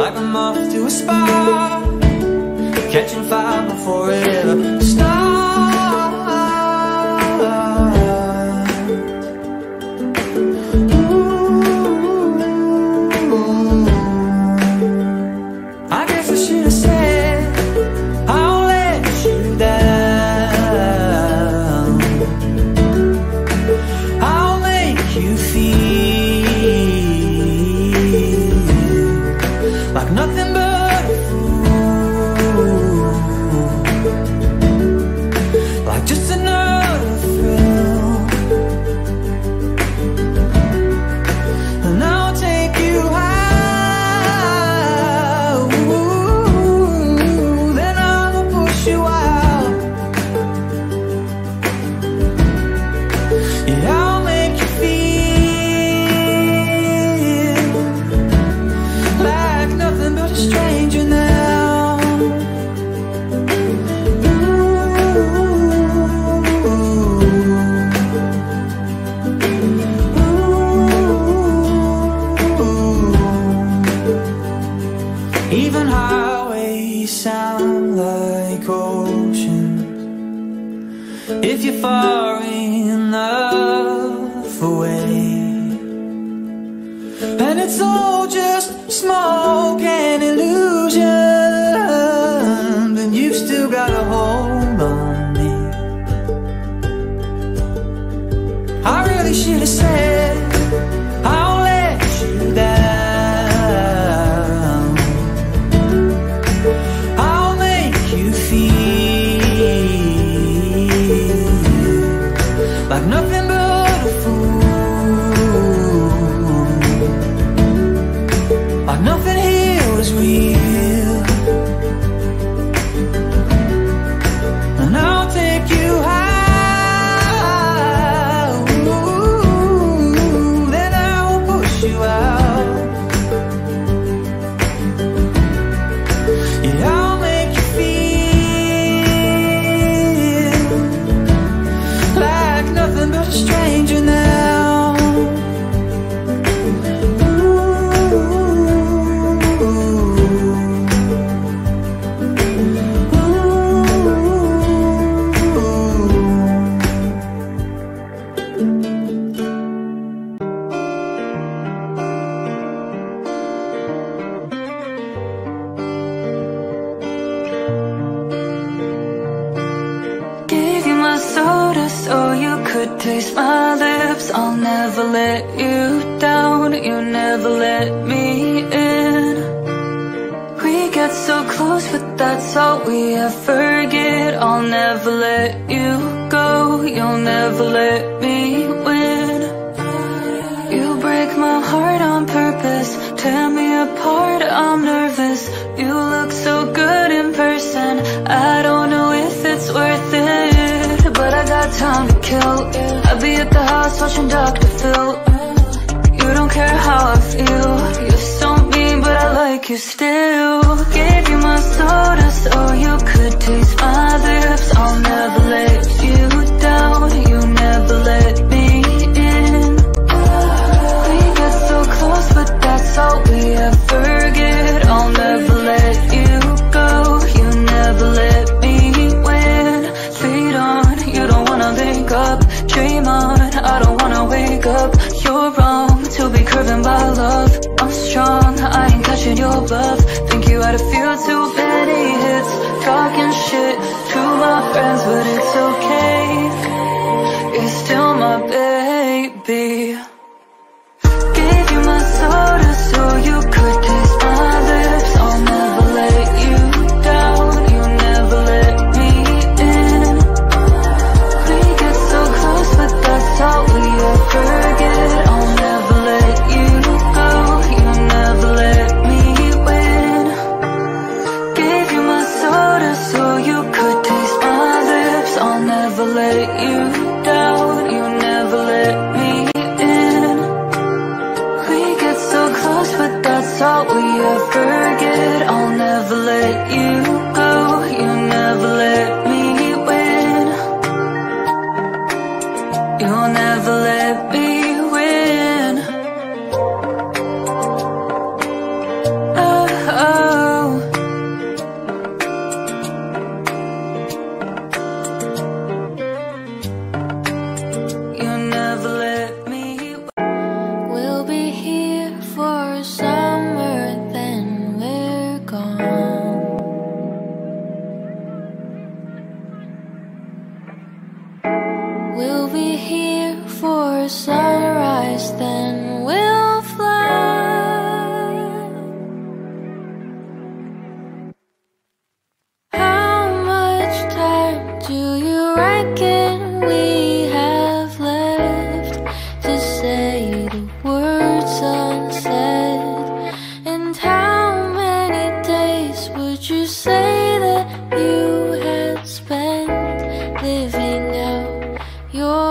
Like a moth to a spark, catching fire before it ever starts. Ooh, I guess I should have said I'll let you down, I'll make you feel like nothing but even highways sound like oceans if you're far enough away. And it's all just smoke and illusion, and you've still got a hold on me. I really should have said I'll let you down, like nothing but a fool, like nothing here was real. And I'll take you high, ooh, then I will push you out. Yeah, I'll make you feel like nothing but a stranger now. Ooh, ooh. Gave you my soda so you could taste my lips. I'll never let you down, you never let me in. We get so close, but that's all we ever get. I'll never let you go, you'll never let me win. You break my heart on purpose, tear me apart, I'm nervous. You look so good in person, I don't know if it's worth it. But I got time to kill, I'll be at the house watching Doctor Phil. You don't care how I feel, you're so mean but I like you still. Gave you my soda so you could taste my lips. I'll never let you down, you never let me in. We get so close but that's all we ever get. I'll never let you go, you never let me win. Feed on, link up, dream on, I don't wanna wake up. You're wrong to be curving by love. I'm strong, I ain't catching your bluff. Think you had a few too many hits, talking shit to my friends, but it's okay, it's still my baby. Gave you my soda so you could taste my lips. I'll never let you down, you never let me in. That's all we ever get. I'll never let you go, you'll never let me win. Gave you my soda so you could taste my lips. I'll never sunrise, then we'll fly. How much time do you reckon we have left to say the words unsaid? And how many days would you say that you had spent living out your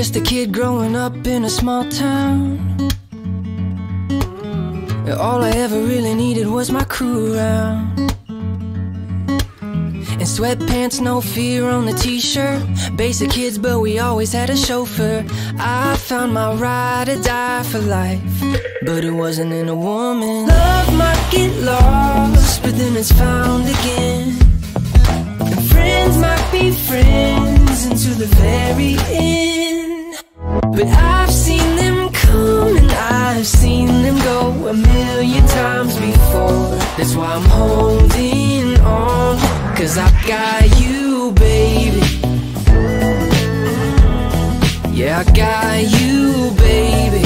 just a kid growing up in a small town. All I ever really needed was my crew around. And sweatpants, no fear on the t-shirt. Basic kids, but we always had a chauffeur. I found my ride or die for life, but it wasn't in a woman. Love might get lost, but then it's found again. And friends might be friends until the very end. But I've seen them come and I've seen them go a million times before. That's why I'm holding on, 'cause I got you, baby. Yeah, I got you, baby.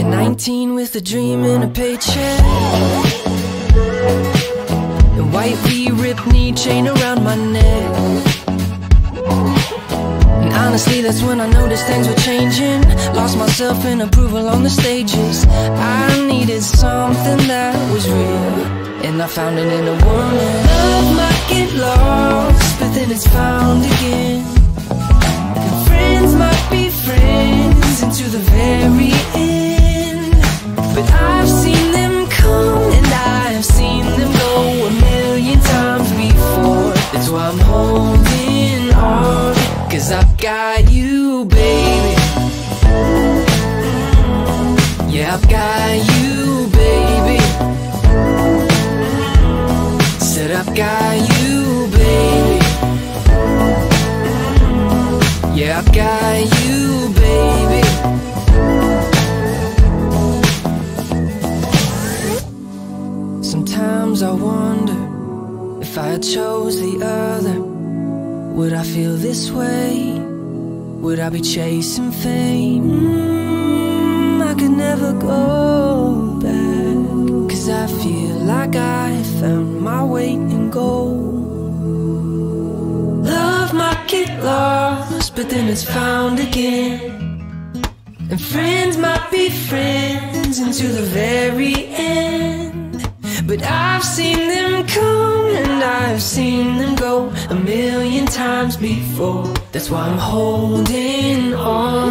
At nineteen with a dream and a paycheck, a white V-ripped knee chain around my neck. Honestly, that's when I noticed things were changing. Lost myself in approval on the stages. I needed something that was real, and I found it in a woman. Love might get lost, but then it's found again. And friends might be friends until the very end. But I've seen them come and I've seen them go a million times before. That's why I'm holding on, 'cause I've got you, baby. Yeah, I've got you, baby. Said I've got you, baby. Yeah, I've got you, baby. Sometimes I wonder, if I chose the other, would I feel this way? Would I be chasing fame? Mm, I could never go back, 'cause I feel like I found my weight in gold. Love might get lost, but then it's found again. And friends might be friends until the very end. But I've seen them come and I've seen them go a million times before. That's why I'm holding on.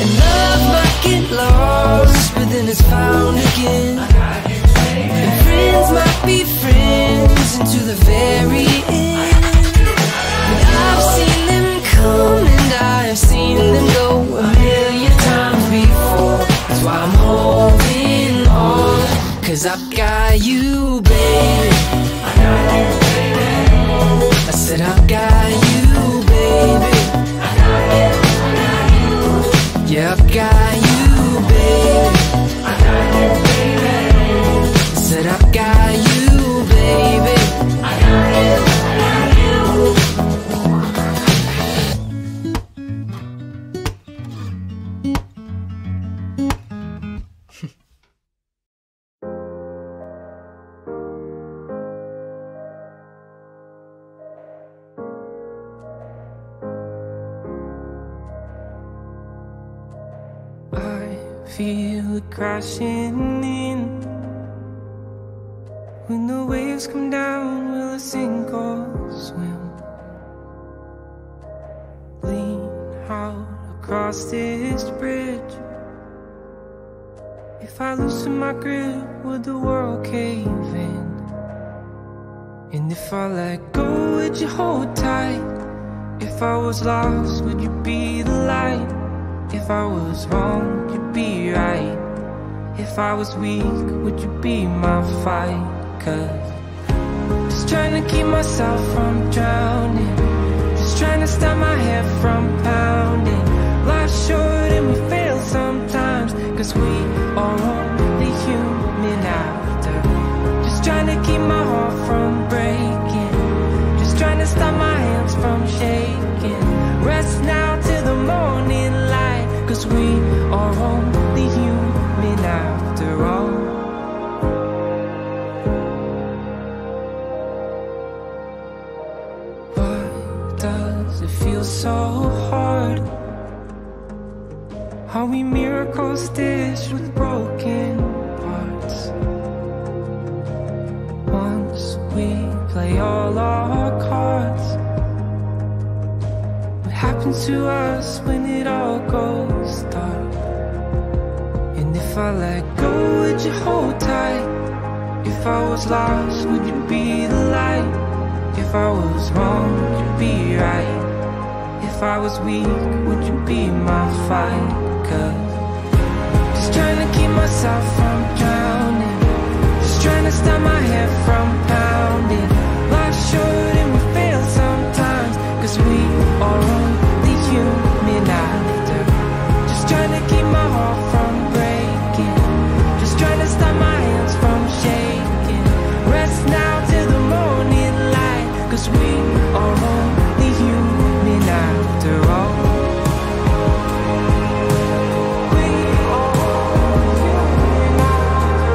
And love might get lost, but then it's found again. And friends might be friends until the very end. But I've seen them come and I've seen them go a million times before. That's why I'm holding on, 'cause I've got you, baby. I said I've got you, baby. Yeah, I've got you, baby. I said I've got you, baby. Feel it crashing in. When the waves come down, will I sink or swim? Lean out across this bridge. If I loosen my grip, would the world cave in? And if I let go, would you hold tight? If I was lost, would you be the light? If I was wrong, you'd be right. If I was weak, would you be my fight? 'Cause just trying to keep myself from drowning, just trying to stop my head from pounding. Life's short and we fail sometimes, 'cause we are only human after. Just trying to keep my heart from breaking, just trying to stop my hands from shaking. Rest now till the morning light, 'cause we are only human after all. Why does it feel so hard? Are we miracles stitched with broken parts? Once we play all our cards, happens to us when it all goes dark. And if I let go, would you hold tight? If I was lost, would you be the light? If I was wrong, would you be right? If I was weak, would you be my fight? 'Cause just trying to keep myself from drowning, just trying to stop my head from pounding. Life's short and we fail sometimes, 'cause we are only human after. Just trying to keep my heart from breaking, just trying to stop my hands from shaking. Rest now till the morning light, 'cause we are only human after all. We are only human after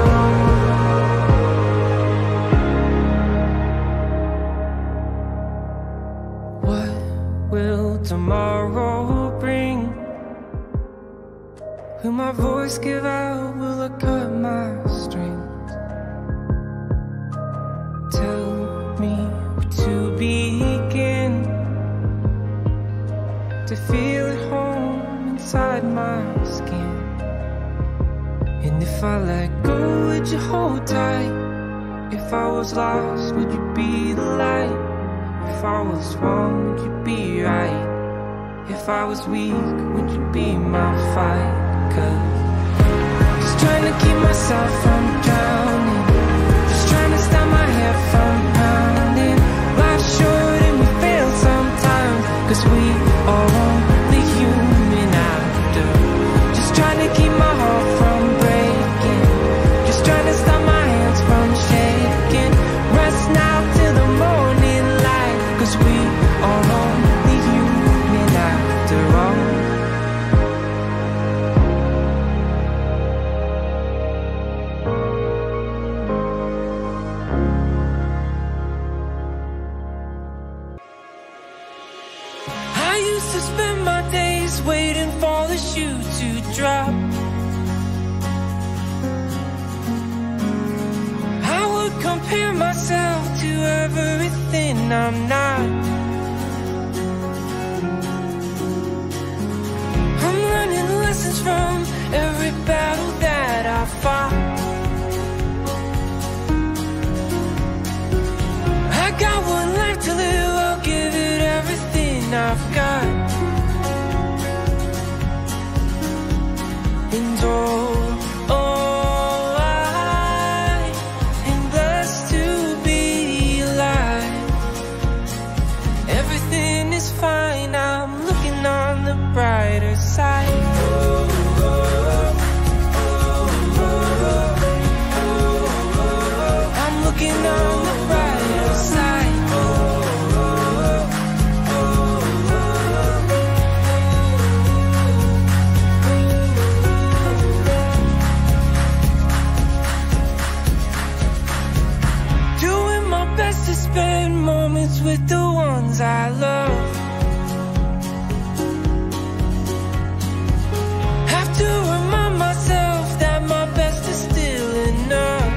all. What will tomorrow bring? Will my voice give out? Will I cut my strings? Tell me where to begin to feel at home inside my skin. And if I let go, would you hold tight? If I was lost, would you be the light? If I was wrong, would you be right? If I was weak, would you be my fight? 'Cause just trying to keep myself from drowning, just trying to stop my head from pounding. Life's short and we fail sometimes, 'cause we are only human after. Just trying to keep my heart from breaking, just trying to stop my hands from shaking. Rest now till the morning light, 'cause we are only human. I used to spend my days waiting for the shoe to drop. I would compare myself to everything I'm not. I'm learning lessons from every battle that I fought. I got one life to live, I'll give it everything I've got. And oh, oh, I am blessed to be alive. Everything is fine, I'm looking on the brighter side. Oh, oh, oh, oh, oh. I'm looking on the brighter side. Spend moments with the ones I love. Have to remind myself that my best is still enough.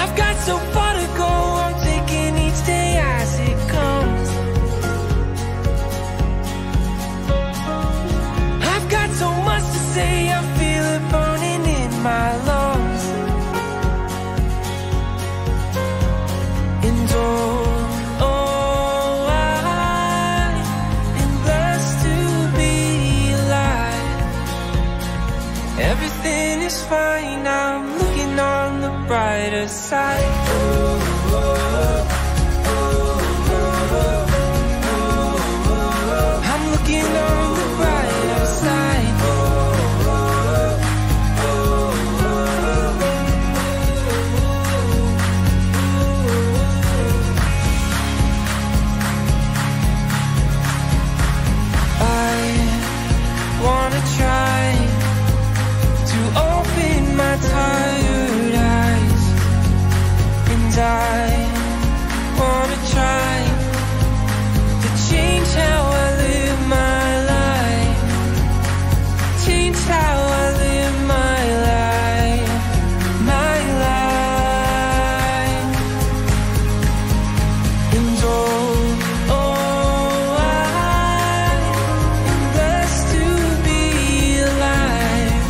I've got so far to go, I'm taking each day as it comes. I've got so much to say, I feel it burning in my lungs. Oh, oh, I am blessed to be alive. Everything is fine, I'm looking on the brighter side. Oh, oh, oh, oh, oh, oh, oh. I'm looking on the brighter side. Tired eyes, and I wanna try to change how I live my life. Change how I live my life, my life. And oh, oh, I am blessed to be alive.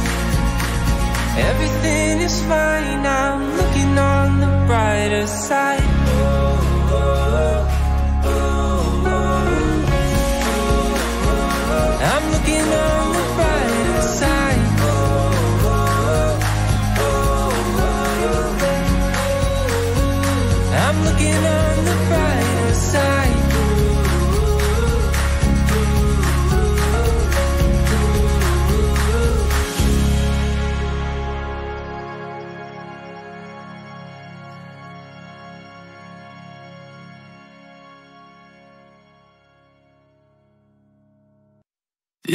Everything is fine, I'm looking on the brighter side. Oh, oh, oh, oh, oh. I'm looking on the brighter side. Oh, oh, oh, oh, oh. I'm looking on the brighter side.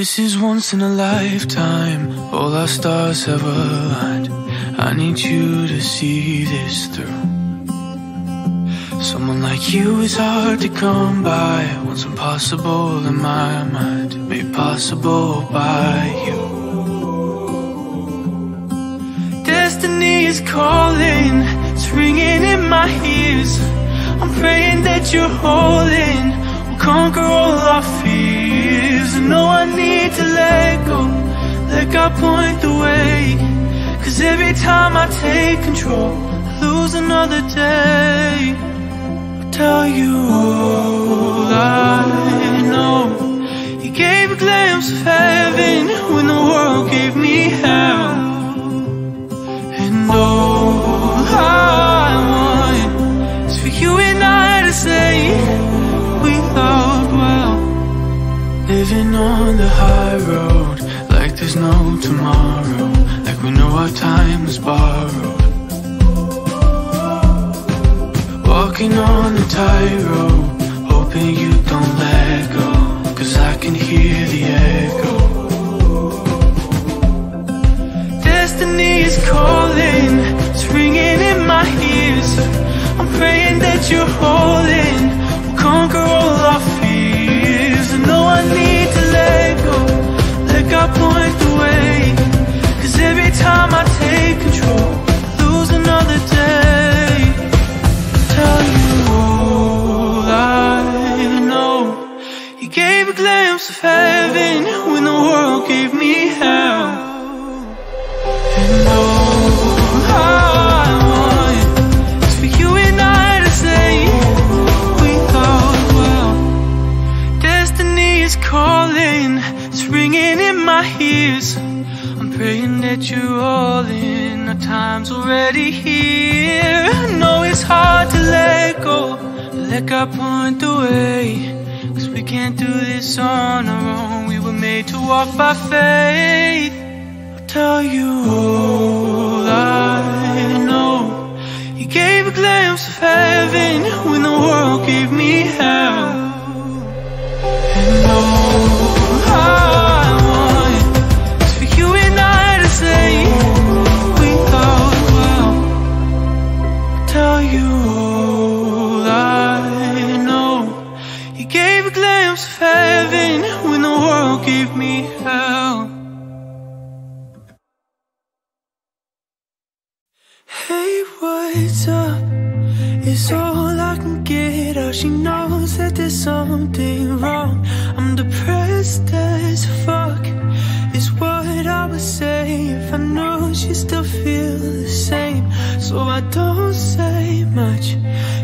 This is once in a lifetime, all our stars have aligned. I need you to see this through. Someone like you is hard to come by, once impossible in my mind, made possible by you. Destiny is calling, it's ringing in my ears. I'm praying that you're holding, we'll conquer all our fears. I know I need to let go, let God point the way. Cause every time I take control, I lose another day. I'll tell you all I know. You gave a glimpse of heaven when the world gave me hell. And all I want is for you and I to say we loved well. Living on the high road, like there's no tomorrow, like we know our time is borrowed. Walking on the tightrope, hoping you don't let go, cause I can hear the echo. Destiny is calling, it's ringing in my ears. I'm praying that you're holding, already here. I know it's hard to let go, but let God point the way, 'cause we can't do this on our own. We were made to walk by faith. I'll tell you all I know. You gave a glimpse of heaven when the world gave me hell. And all I it's all I can get out. She knows that there's something wrong. I'm depressed as fuck, is what I would say if I know she still feel the same. So I don't say much,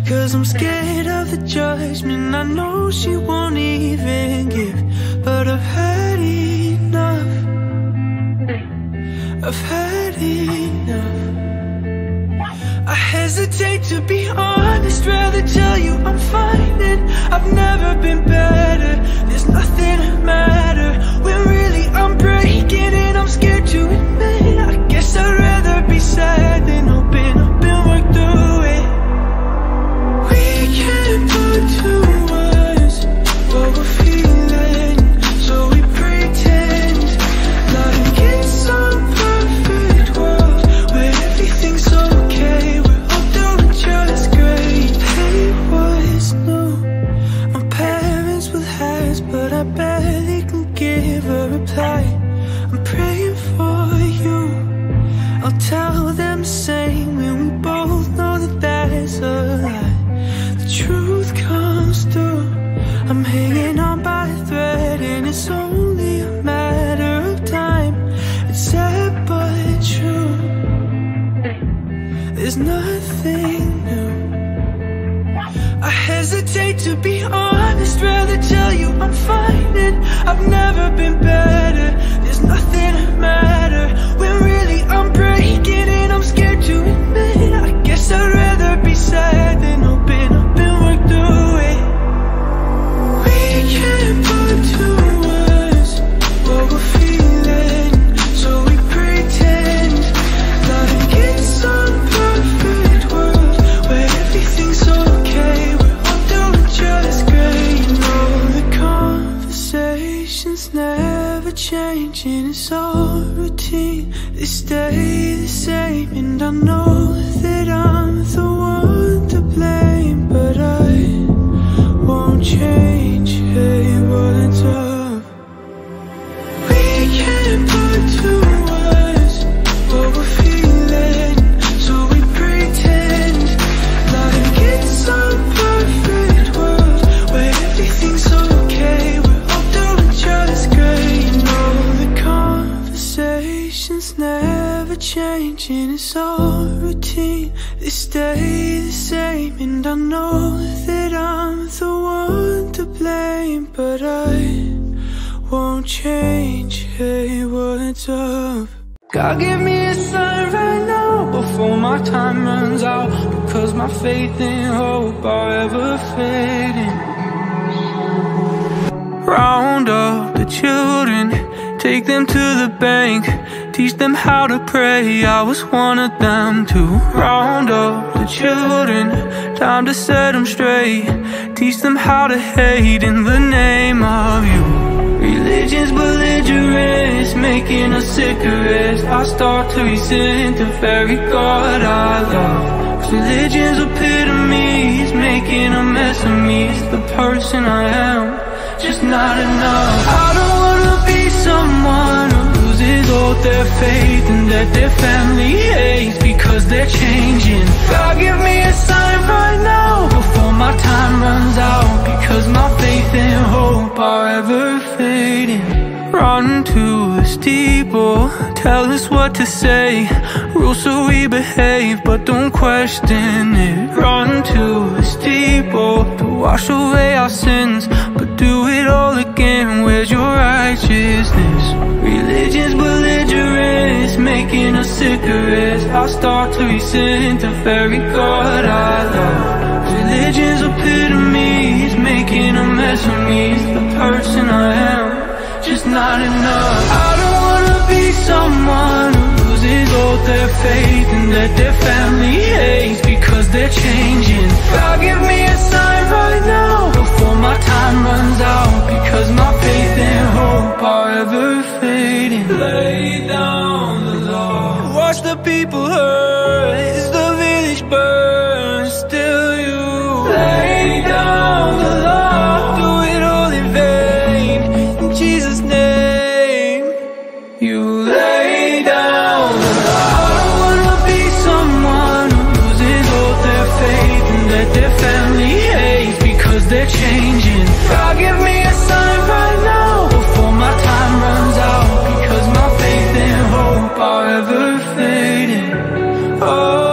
'cause I'm scared of the judgment. I know she won't even give, but I've had enough. I've had enough. I hesitate to be honest, rather tell you I'm fine, and I've never been better. There's nothing that matter when really I'm breaking, and I'm scared to admit. I guess I'd rather be sad than open up and work through it. We can't put to words what we're feeling, so we pretend like it's some perfect world where everything's so. I'm praying for you. I'll tell them the same when we both know that that's a lie. The truth comes through. I'm hanging on by a thread, and it's only a matter of time. It's sad but true. There's nothing new. I hesitate to be honest, rather tell you I'm fine, and I've never been better. There's nothing that matter when really I'm breaking, and I'm scared to admit. I guess I'd rather be sad than open up and work through it. We can't put to words what we're feeling, so we pretend like it's some perfect world where everything's okay. We're all doing just great. All the conversations now changing, it's all routine. They stay the same, and I know that I'm the one to blame, but I won't change. Hey, what's up? We can't put to words what we're feeling, so we pretend like it's some perfect world where everything's okay. We're all doing just great. Never changing, it's all routine. They stay the same, and I know that I'm the one to blame, but I won't change. Hey, what's up? God, give me a sign right now before my time runs out, because my faith and hope are ever fading. Round up the children, take them to the bank, teach them how to pray, I was one of them too. Round up the children, time to set them straight, teach them how to hate in the name of you. Religion's belligerence, making us sicker as I start to resent the very God I love. 'Cause religion's epitome is making a mess of me. It's the person I am, just not enough. I don't wanna be someone who loses all their faith and that their family hates because they're changing. God, give me a sign right now before my time runs out, because my faith and hope are ever fading. Run to the steeple, tell us what to say, rules so we behave but don't question it. Run to the steeple to wash away our sins, but do it all again. Where's your righteousness? Religion's belligerence, making us sicker as I start to resent the very God I love. Religion's epitomes, making a mess of me. It's the person I am, just not enough. I don't wanna be someone who loses all their faith and that their family hates because they're changing. God, give me a sign right now before my time runs out, because my faith and hope are ever fading. Lay down the law, watch the people hurt as the village burns. Still you lay down the law, do it all in vain. In Jesus' name, you lay down the law. I don't wanna be someone who loses all their faith and that their family hates because they're changing. God, give me a sign right now before my time runs out, because my faith and hope are ever fading. Oh.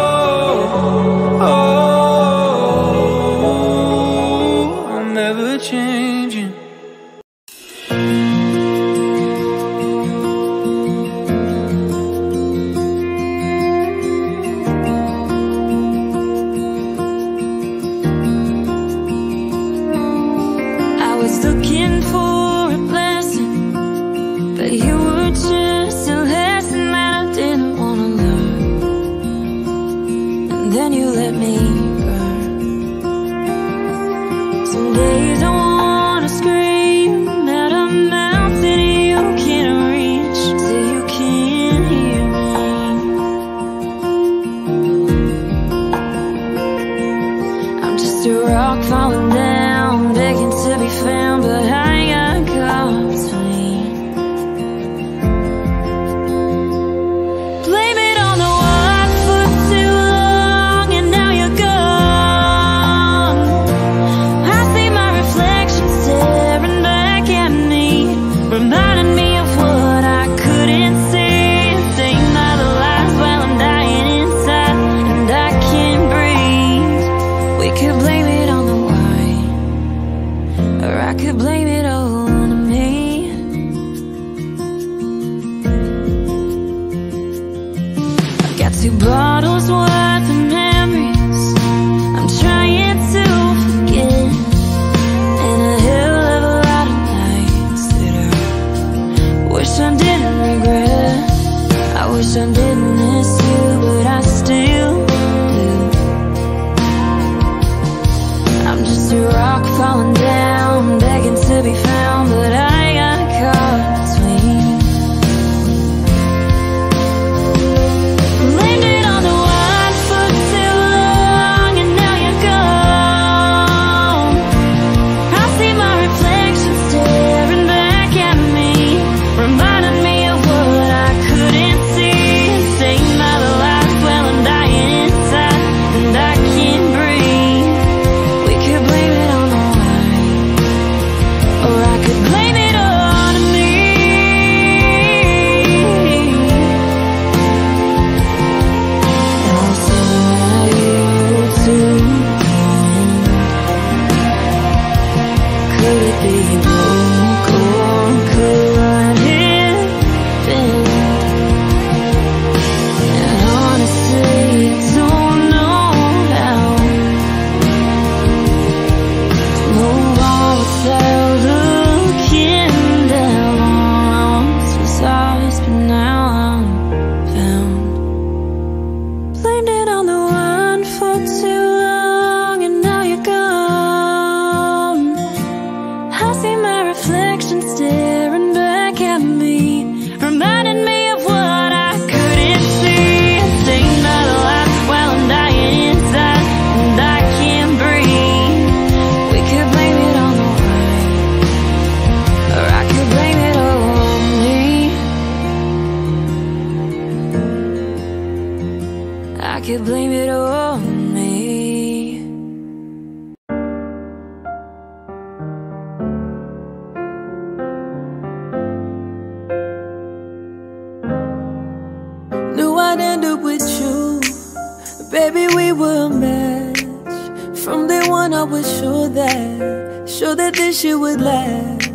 Sure that this shit would last.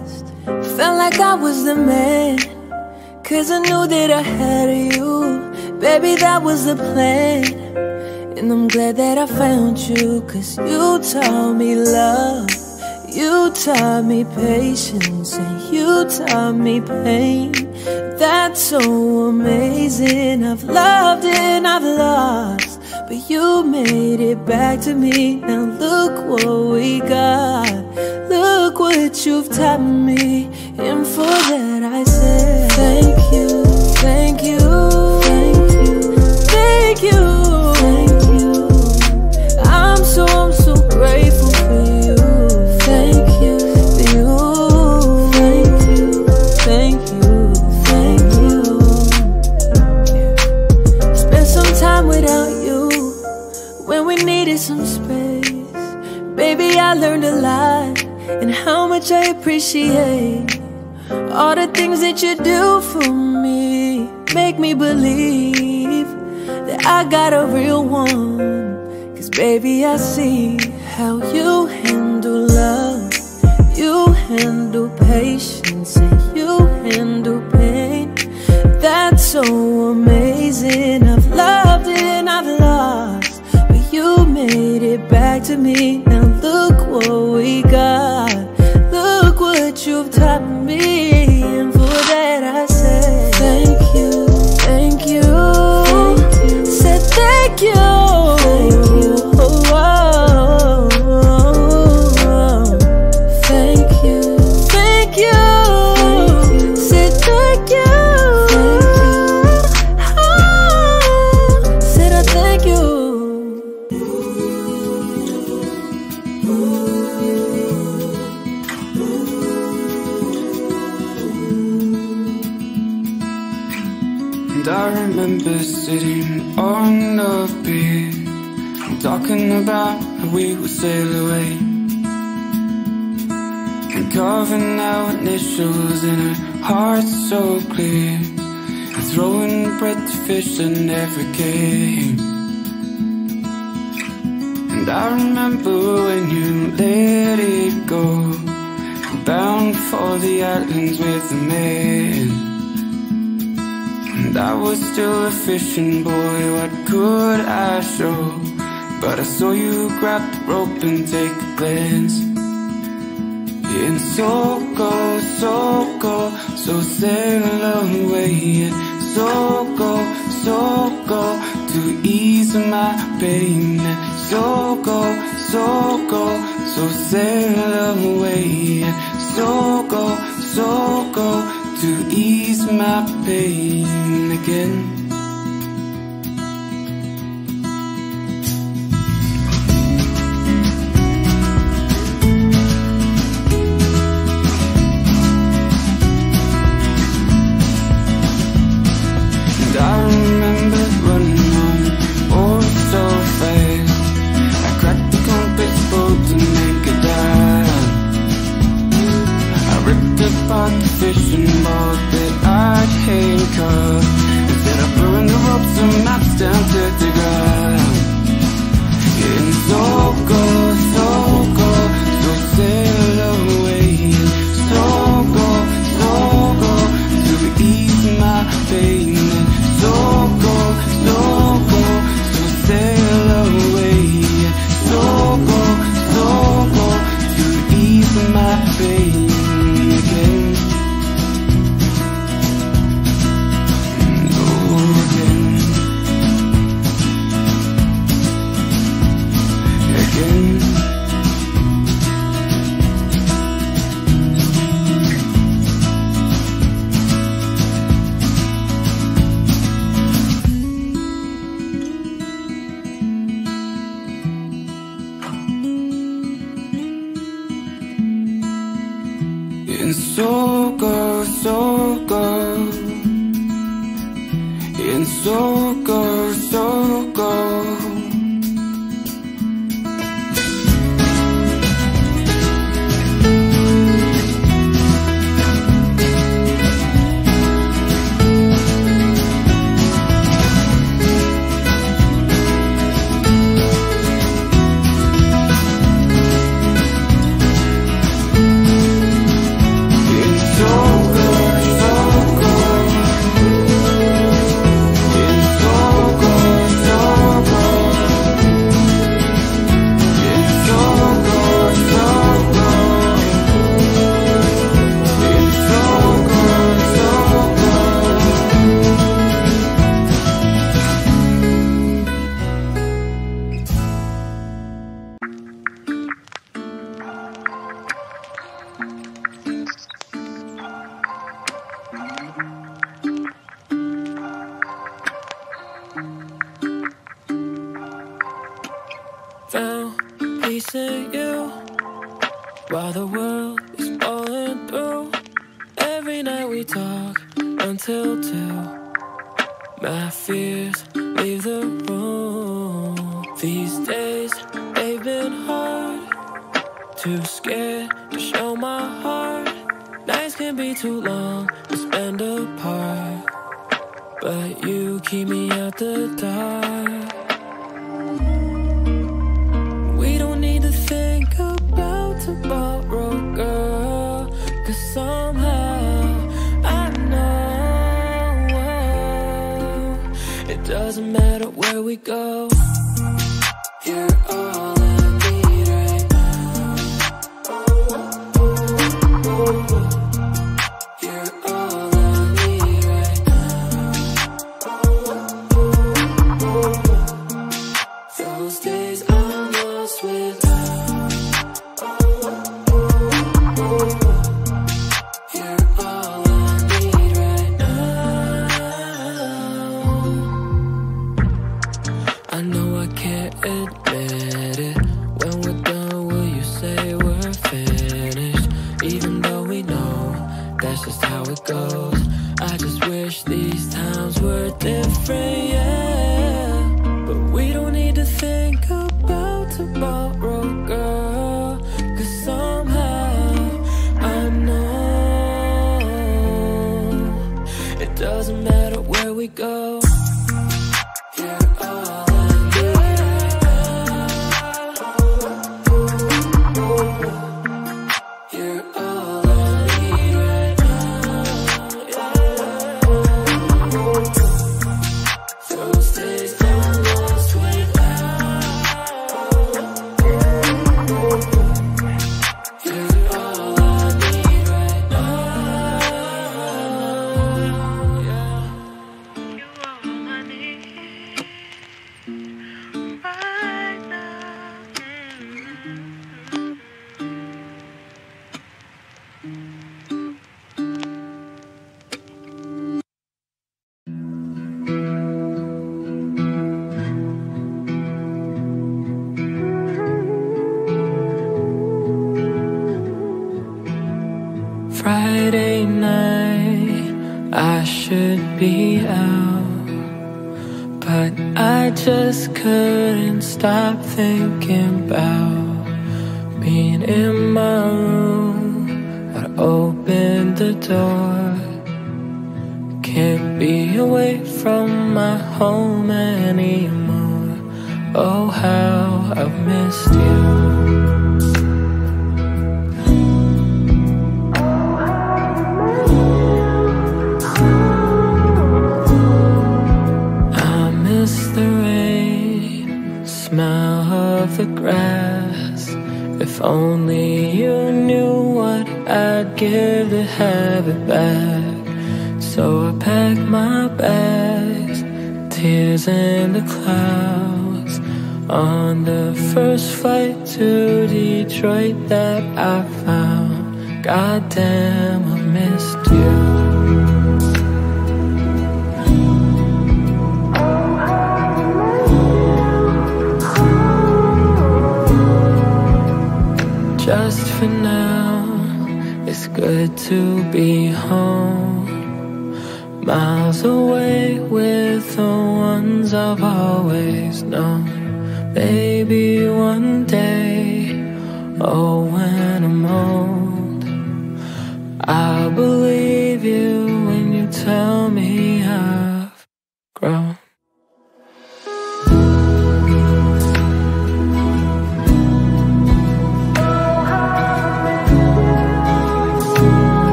Felt like I was the man, cause I knew that I had you. Baby, that was the plan. And I'm glad that I found you, cause you taught me love, you taught me patience, and you taught me pain. That's so amazing. I've loved and I've lost, but you made it back to me. Now look what we got. Look what you've taught me. And for that I say thank you, thank you, thank you, thank you, thank you. I'm so, I'm so grateful for you. Thank you, you, thank you, thank you, thank you. Spent some time without you when we needed some space. Baby, I learned a lot, and how much I appreciate all the things that you do for me. Make me believe that I got a real one, cause baby, I see how you handle love, you handle patience, and you handle pain. That's so amazing. I've loved and I've lost, you made it back to me. Now look what we got. Look what you've taught me. And for that I say thank you, thank you, thank you. Said thank you, thank you. Oh, oh, oh, oh. Thank you, thank you, thank you. Said thank you. Sitting on the pier, talking about how we would sail away, and carving out initials in our hearts so clear, and throwing bread to fish that never came. And I remember when you let it go, bound for the islands with the man. I was still a fishing boy, what could I show? But I saw you grab the rope and take a glance. And so go, so go, so sail away. And so go, so go, to ease my pain. And so go, so go, so sail away. And so go, so go, to ease my pain again. And I remember running home, oh so fast. I cracked the compass boat to make a dive. I ripped apart the fishing boat that I came caught. Instead of blowing the ropes and maps down to the ground. And so go, so go, so sail away. So go, so go, to ease my pain. So go, so go, so sail away. So go, so go, to ease my pain. missing you while the world is falling through. Every night we talk until two. My fears leave the room. These days they've been hard. Too scared to show my heart. Nights can be too long to spend apart, but you keep me out the dark. Tomorrow, girl, 'cause somehow I know it doesn't matter where we go. You're all I need right now. You're all I need right now. Those days I'm lost without.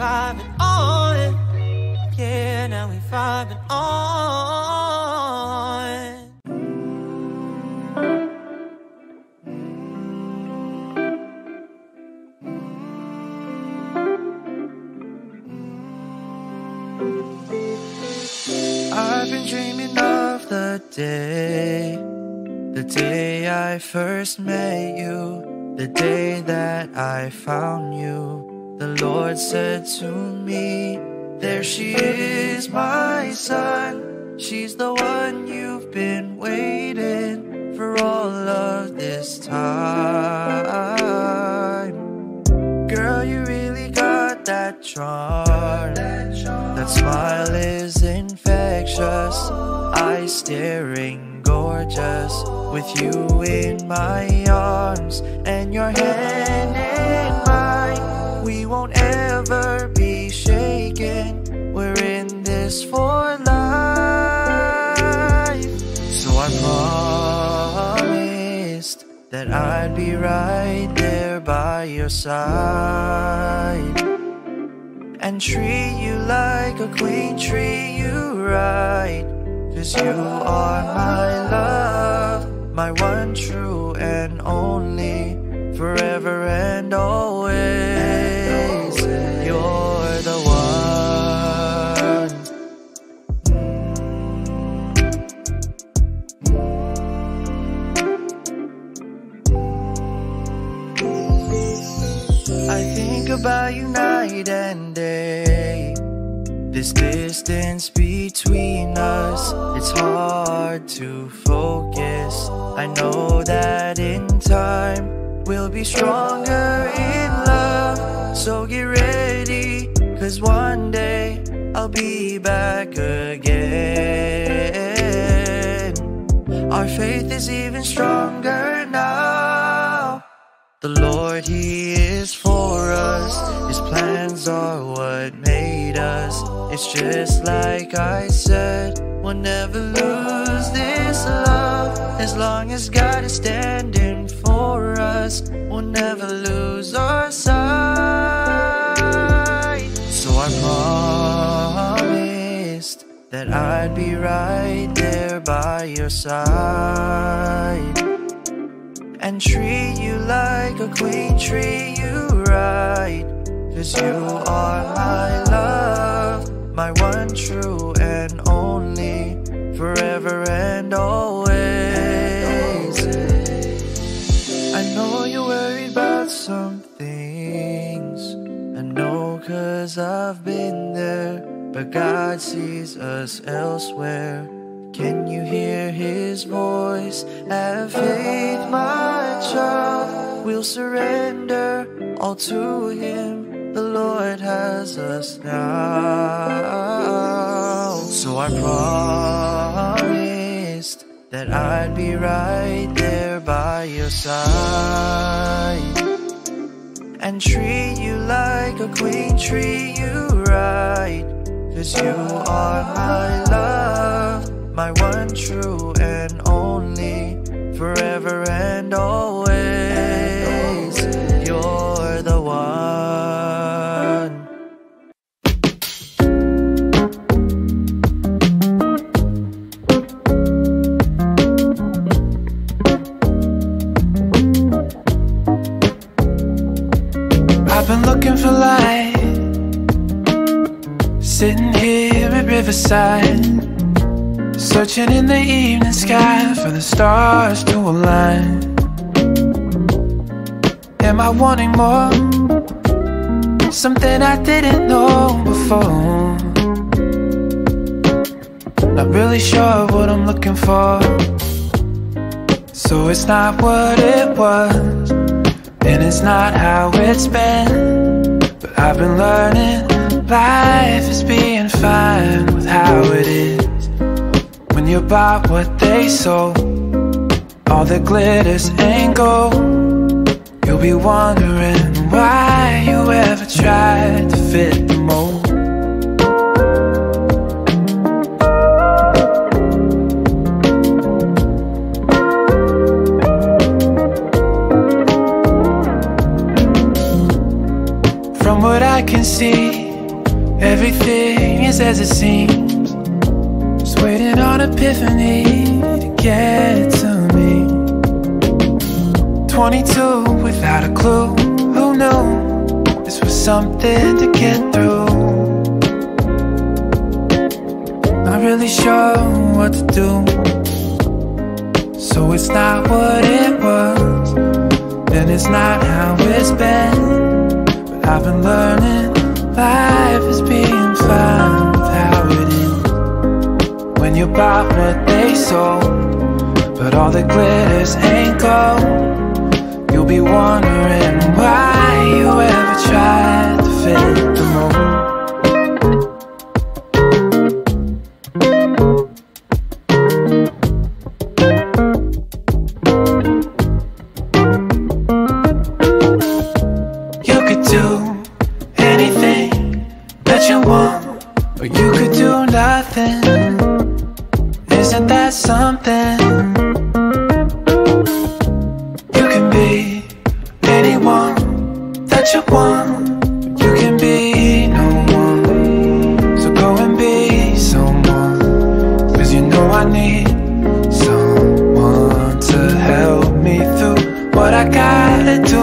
vibing on it. Yeah, now we vibing on. I've been dreaming of the day, the day I first met you, the day that I found you. The Lord said to me, there she is, my son. She's the one you've been waiting for all of this time. Girl, you really got that charm. That smile is infectious, eyes staring gorgeous, with you in my arms and your hand in mine. We won't ever be shaken, we're in this for life. So I promised that I'd be right there by your side, and treat you like a queen, treat you right, 'cause you are my love, my one true and only, forever and always, and always. You're the one. I think about you night and day. This distance between us, it's hard to focus. I know that in time, we'll be stronger in love. So get ready, 'cause one day, I'll be back again. Our faith is even stronger now. The Lord, He is for us. His plans are what made us. It's just like I said, we'll never lose this love. As long as God is standing for us, we'll never lose our sight. So I promised that I'd be right there by your side, and treat you like a queen, treat you right, 'cause you are my love, my one true and only, forever and always, and always. I know you're worried about some things, I know 'cause I've been there, but God sees us elsewhere. Can you hear His voice? Have faith, my child, we'll surrender all to Him. The Lord has us now. So I promised that I'd be right there by your side, and treat you like a queen, treat you right, 'cause you are my love, my one true and only, forever and always. You're the one. I've been looking for light, sitting here at Riverside, searching in the evening sky for the stars to align. Am I wanting more? Something I didn't know before. Not really sure what I'm looking for, so it's not what it was, and it's not how it's been. But I've been learning life is being fine with how it is. When you buy what they sold, all that glitters ain't gold. You'll be wondering why you ever tried to fit the mold. From what I can see, Everything is as it seems, just waiting on epiphany to get it to me. Twenty-two without a clue, who knew this was something to get through? Not really sure what to do, so it's not what it was, and it's not how it's been. But I've been learning life is being fine with how it is. When you bought what they sold, but all that glitters ain't gold, you'll be wondering why you ever tried to fit the mold. Isn't that something? You can be anyone that you want, but you can be no one. So go and be someone, cause you know I need someone to help me through what I gotta do.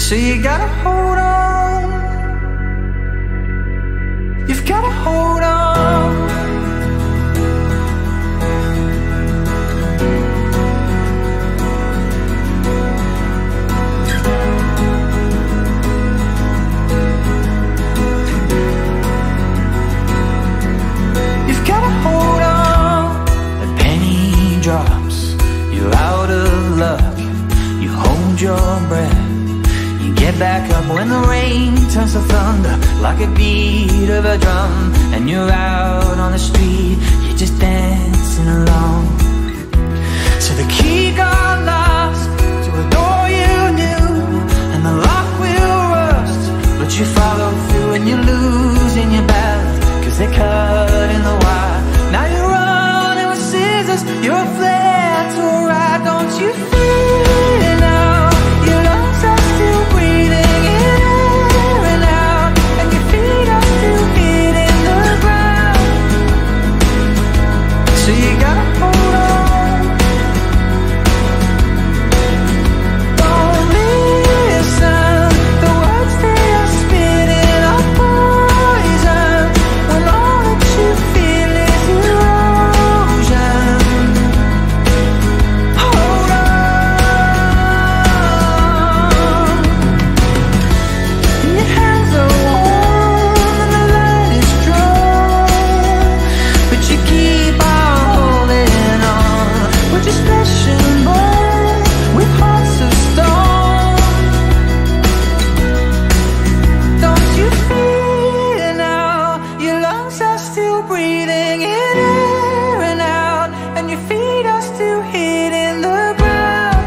So you gotta hold breathing in air and out, and your feet are still hitting the ground.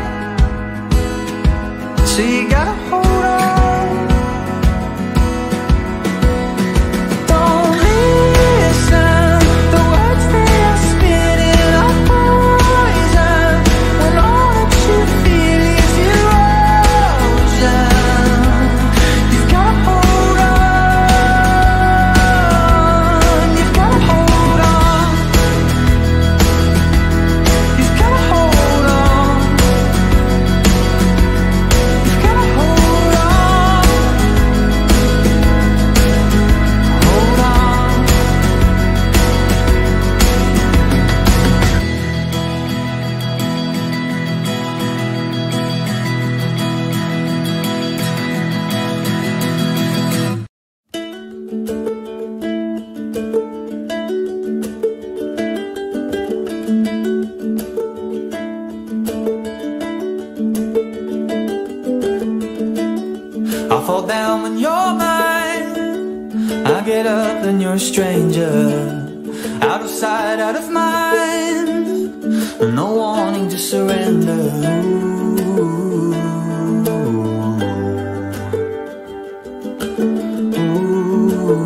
So you gotta hold on. You're a stranger, out of sight, out of mind, no warning to surrender. Ooh. Ooh.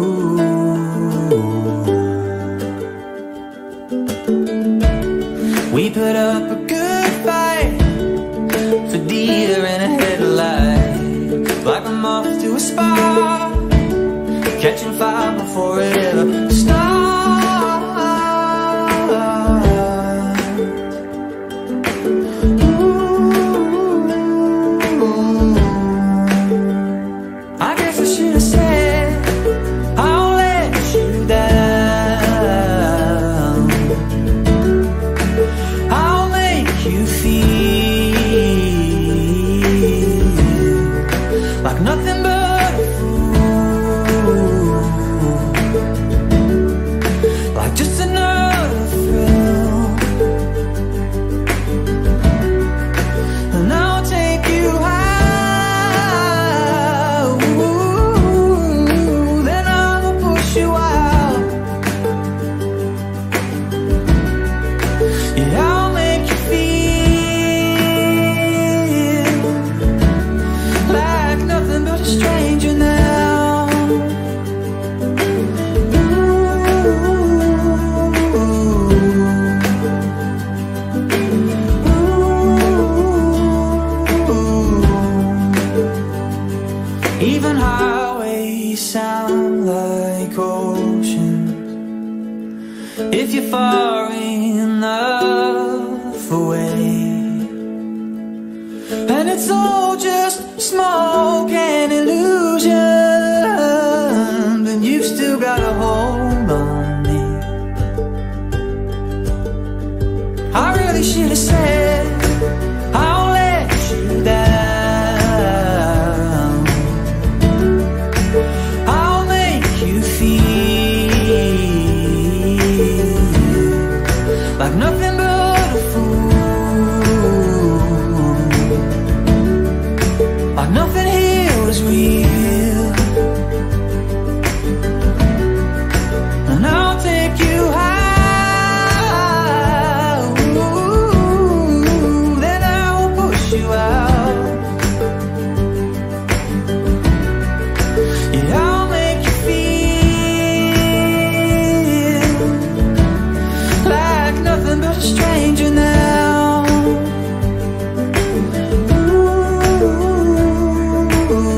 We put up a good fight, for deer in a headlight, like a moth to a spark, catching fire before it ever starts. Ooh. I guess I should have said I'll let you down, I'll make you feel like nothing but far enough away, and it's all just smoke and illusion, but you've still got a hold on me. I really should have said I'll let you down, I'll make you feel like nothing but a fool, like nothing here was real, and I'll take you high, ooh, then I will push you out, yeah, I'll make you feel like nothing but a stranger now. Ooh. Ooh.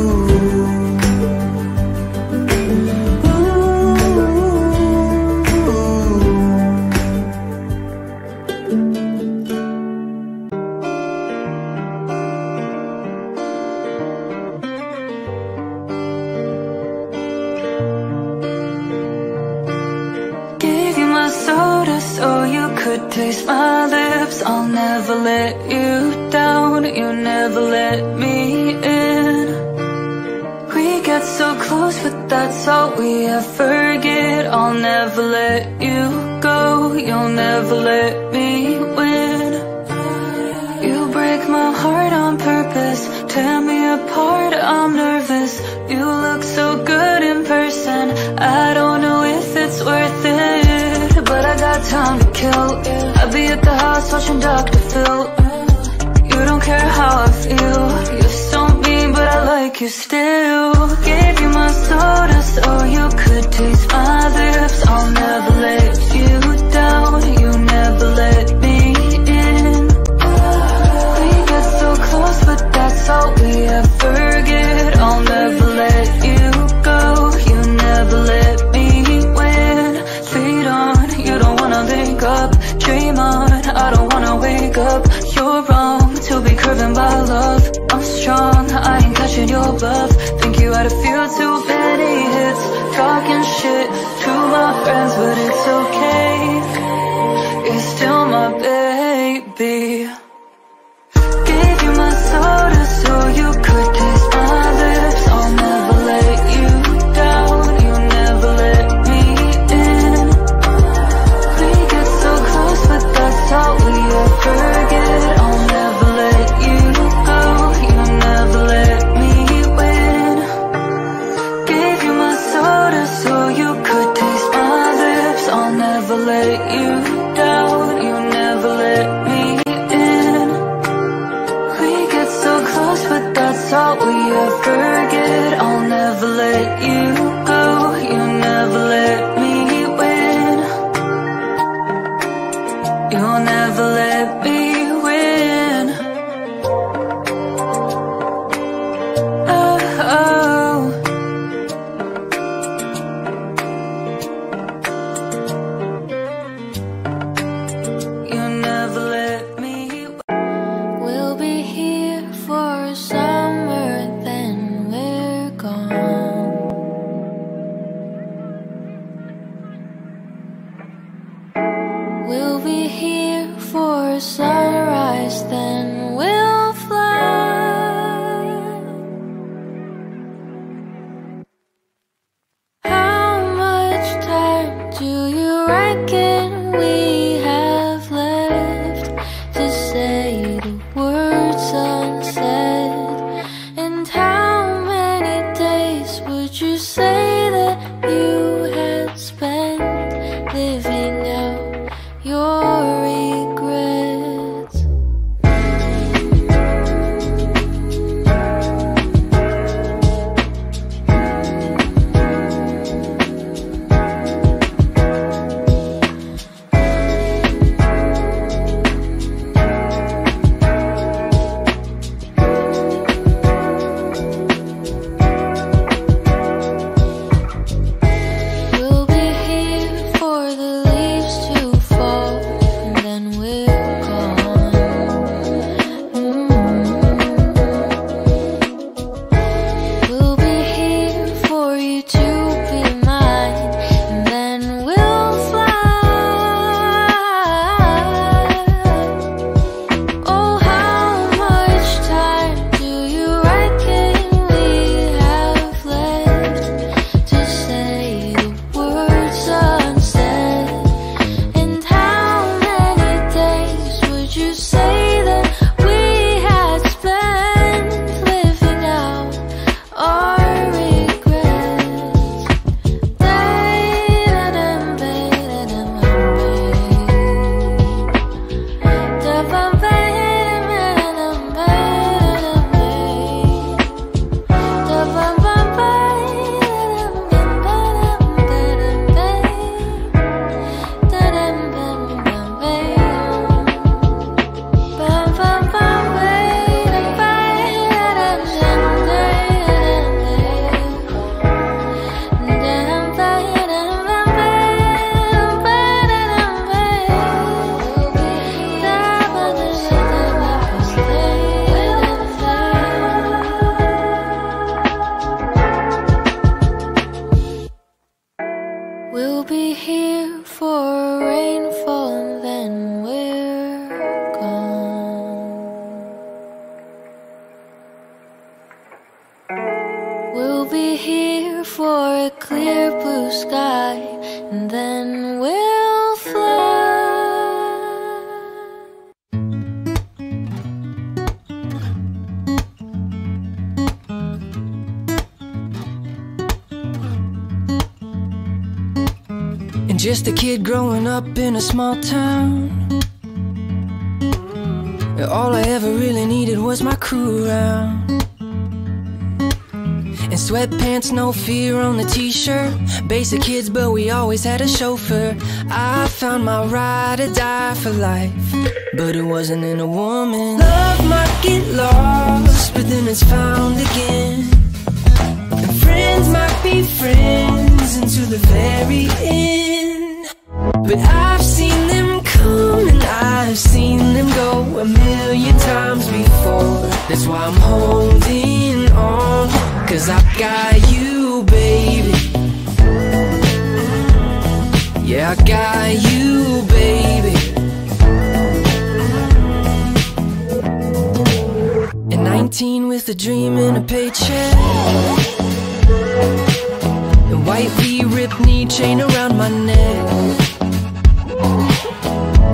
Gave you my soda so you could taste my lips. I'll never let you down, you never let me in. We get so close, but that's all we ever get. I'll never let you go, you'll never let me win. You break my heart on purpose, tear me apart, I'm nervous. You look so good in person, I don't know if it's worth it. time to kill. I'll be at the house watching Doctor Phil. You don't care how I feel. You're so mean, but I like you still. Gave you my soda so you could taste my lips. I'll never let you down. You never let me in. We get so close, but that's all we ever get. I'll never let you go. You never let me win. Feed on, you don't wanna link up. Dream on, I don't wanna wake up. You're wrong to be curving by love. I'm strong, I ain't catching your bluff. Think you had a few too many hits. Talking shit to my friends, but it's okay. You're still my baby. Gave you my soda so you could taste my lips. I'll never let you down. All we ever get, I'll never let you go. You never let me win. Gave you my soda so you could taste my lips. I'll never let you down. You never let me in. We get so close, but that's all we ever get. I'll never let you go. You never let me win. You'll never let me win. Oh, oh. You'll never let me. We'll be here for summer, then we're gone. We'll be here for sunrise, then we'll fly. How much time do you reckon we have left to say the words unsaid? And how many days would you say that you had spent living out your Just a kid growing up in a small town. All I ever really needed was my crew around. And sweatpants, no fear on the t-shirt. Basic kids, but we always had a chauffeur. I found my ride or die for life, but it wasn't in a woman. Love might get lost, but then it's found again. And friends might be friends until the very end. But I've seen them come and I've seen them go a million times before. That's why I'm holding on, 'cause I got you, baby. Yeah, I got you, baby. At nineteen with a dream and a paycheck, a white V-ripped knee chain around my neck.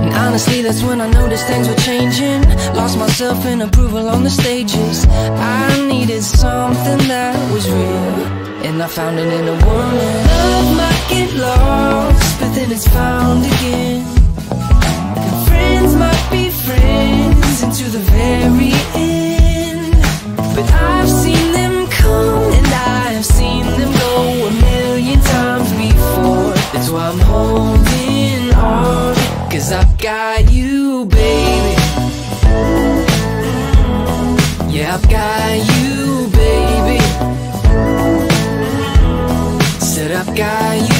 And honestly, that's when I noticed things were changing. Lost myself in approval on the stages. I needed something that was real, and I found it in a woman. Love might get lost, but then it's found again. And friends might be friends until the very end. But I've seen them come and I've seen them go a million times before. That's why I'm holding on, 'cause I got you, baby. Yeah, I've got you, baby. Said I've got you.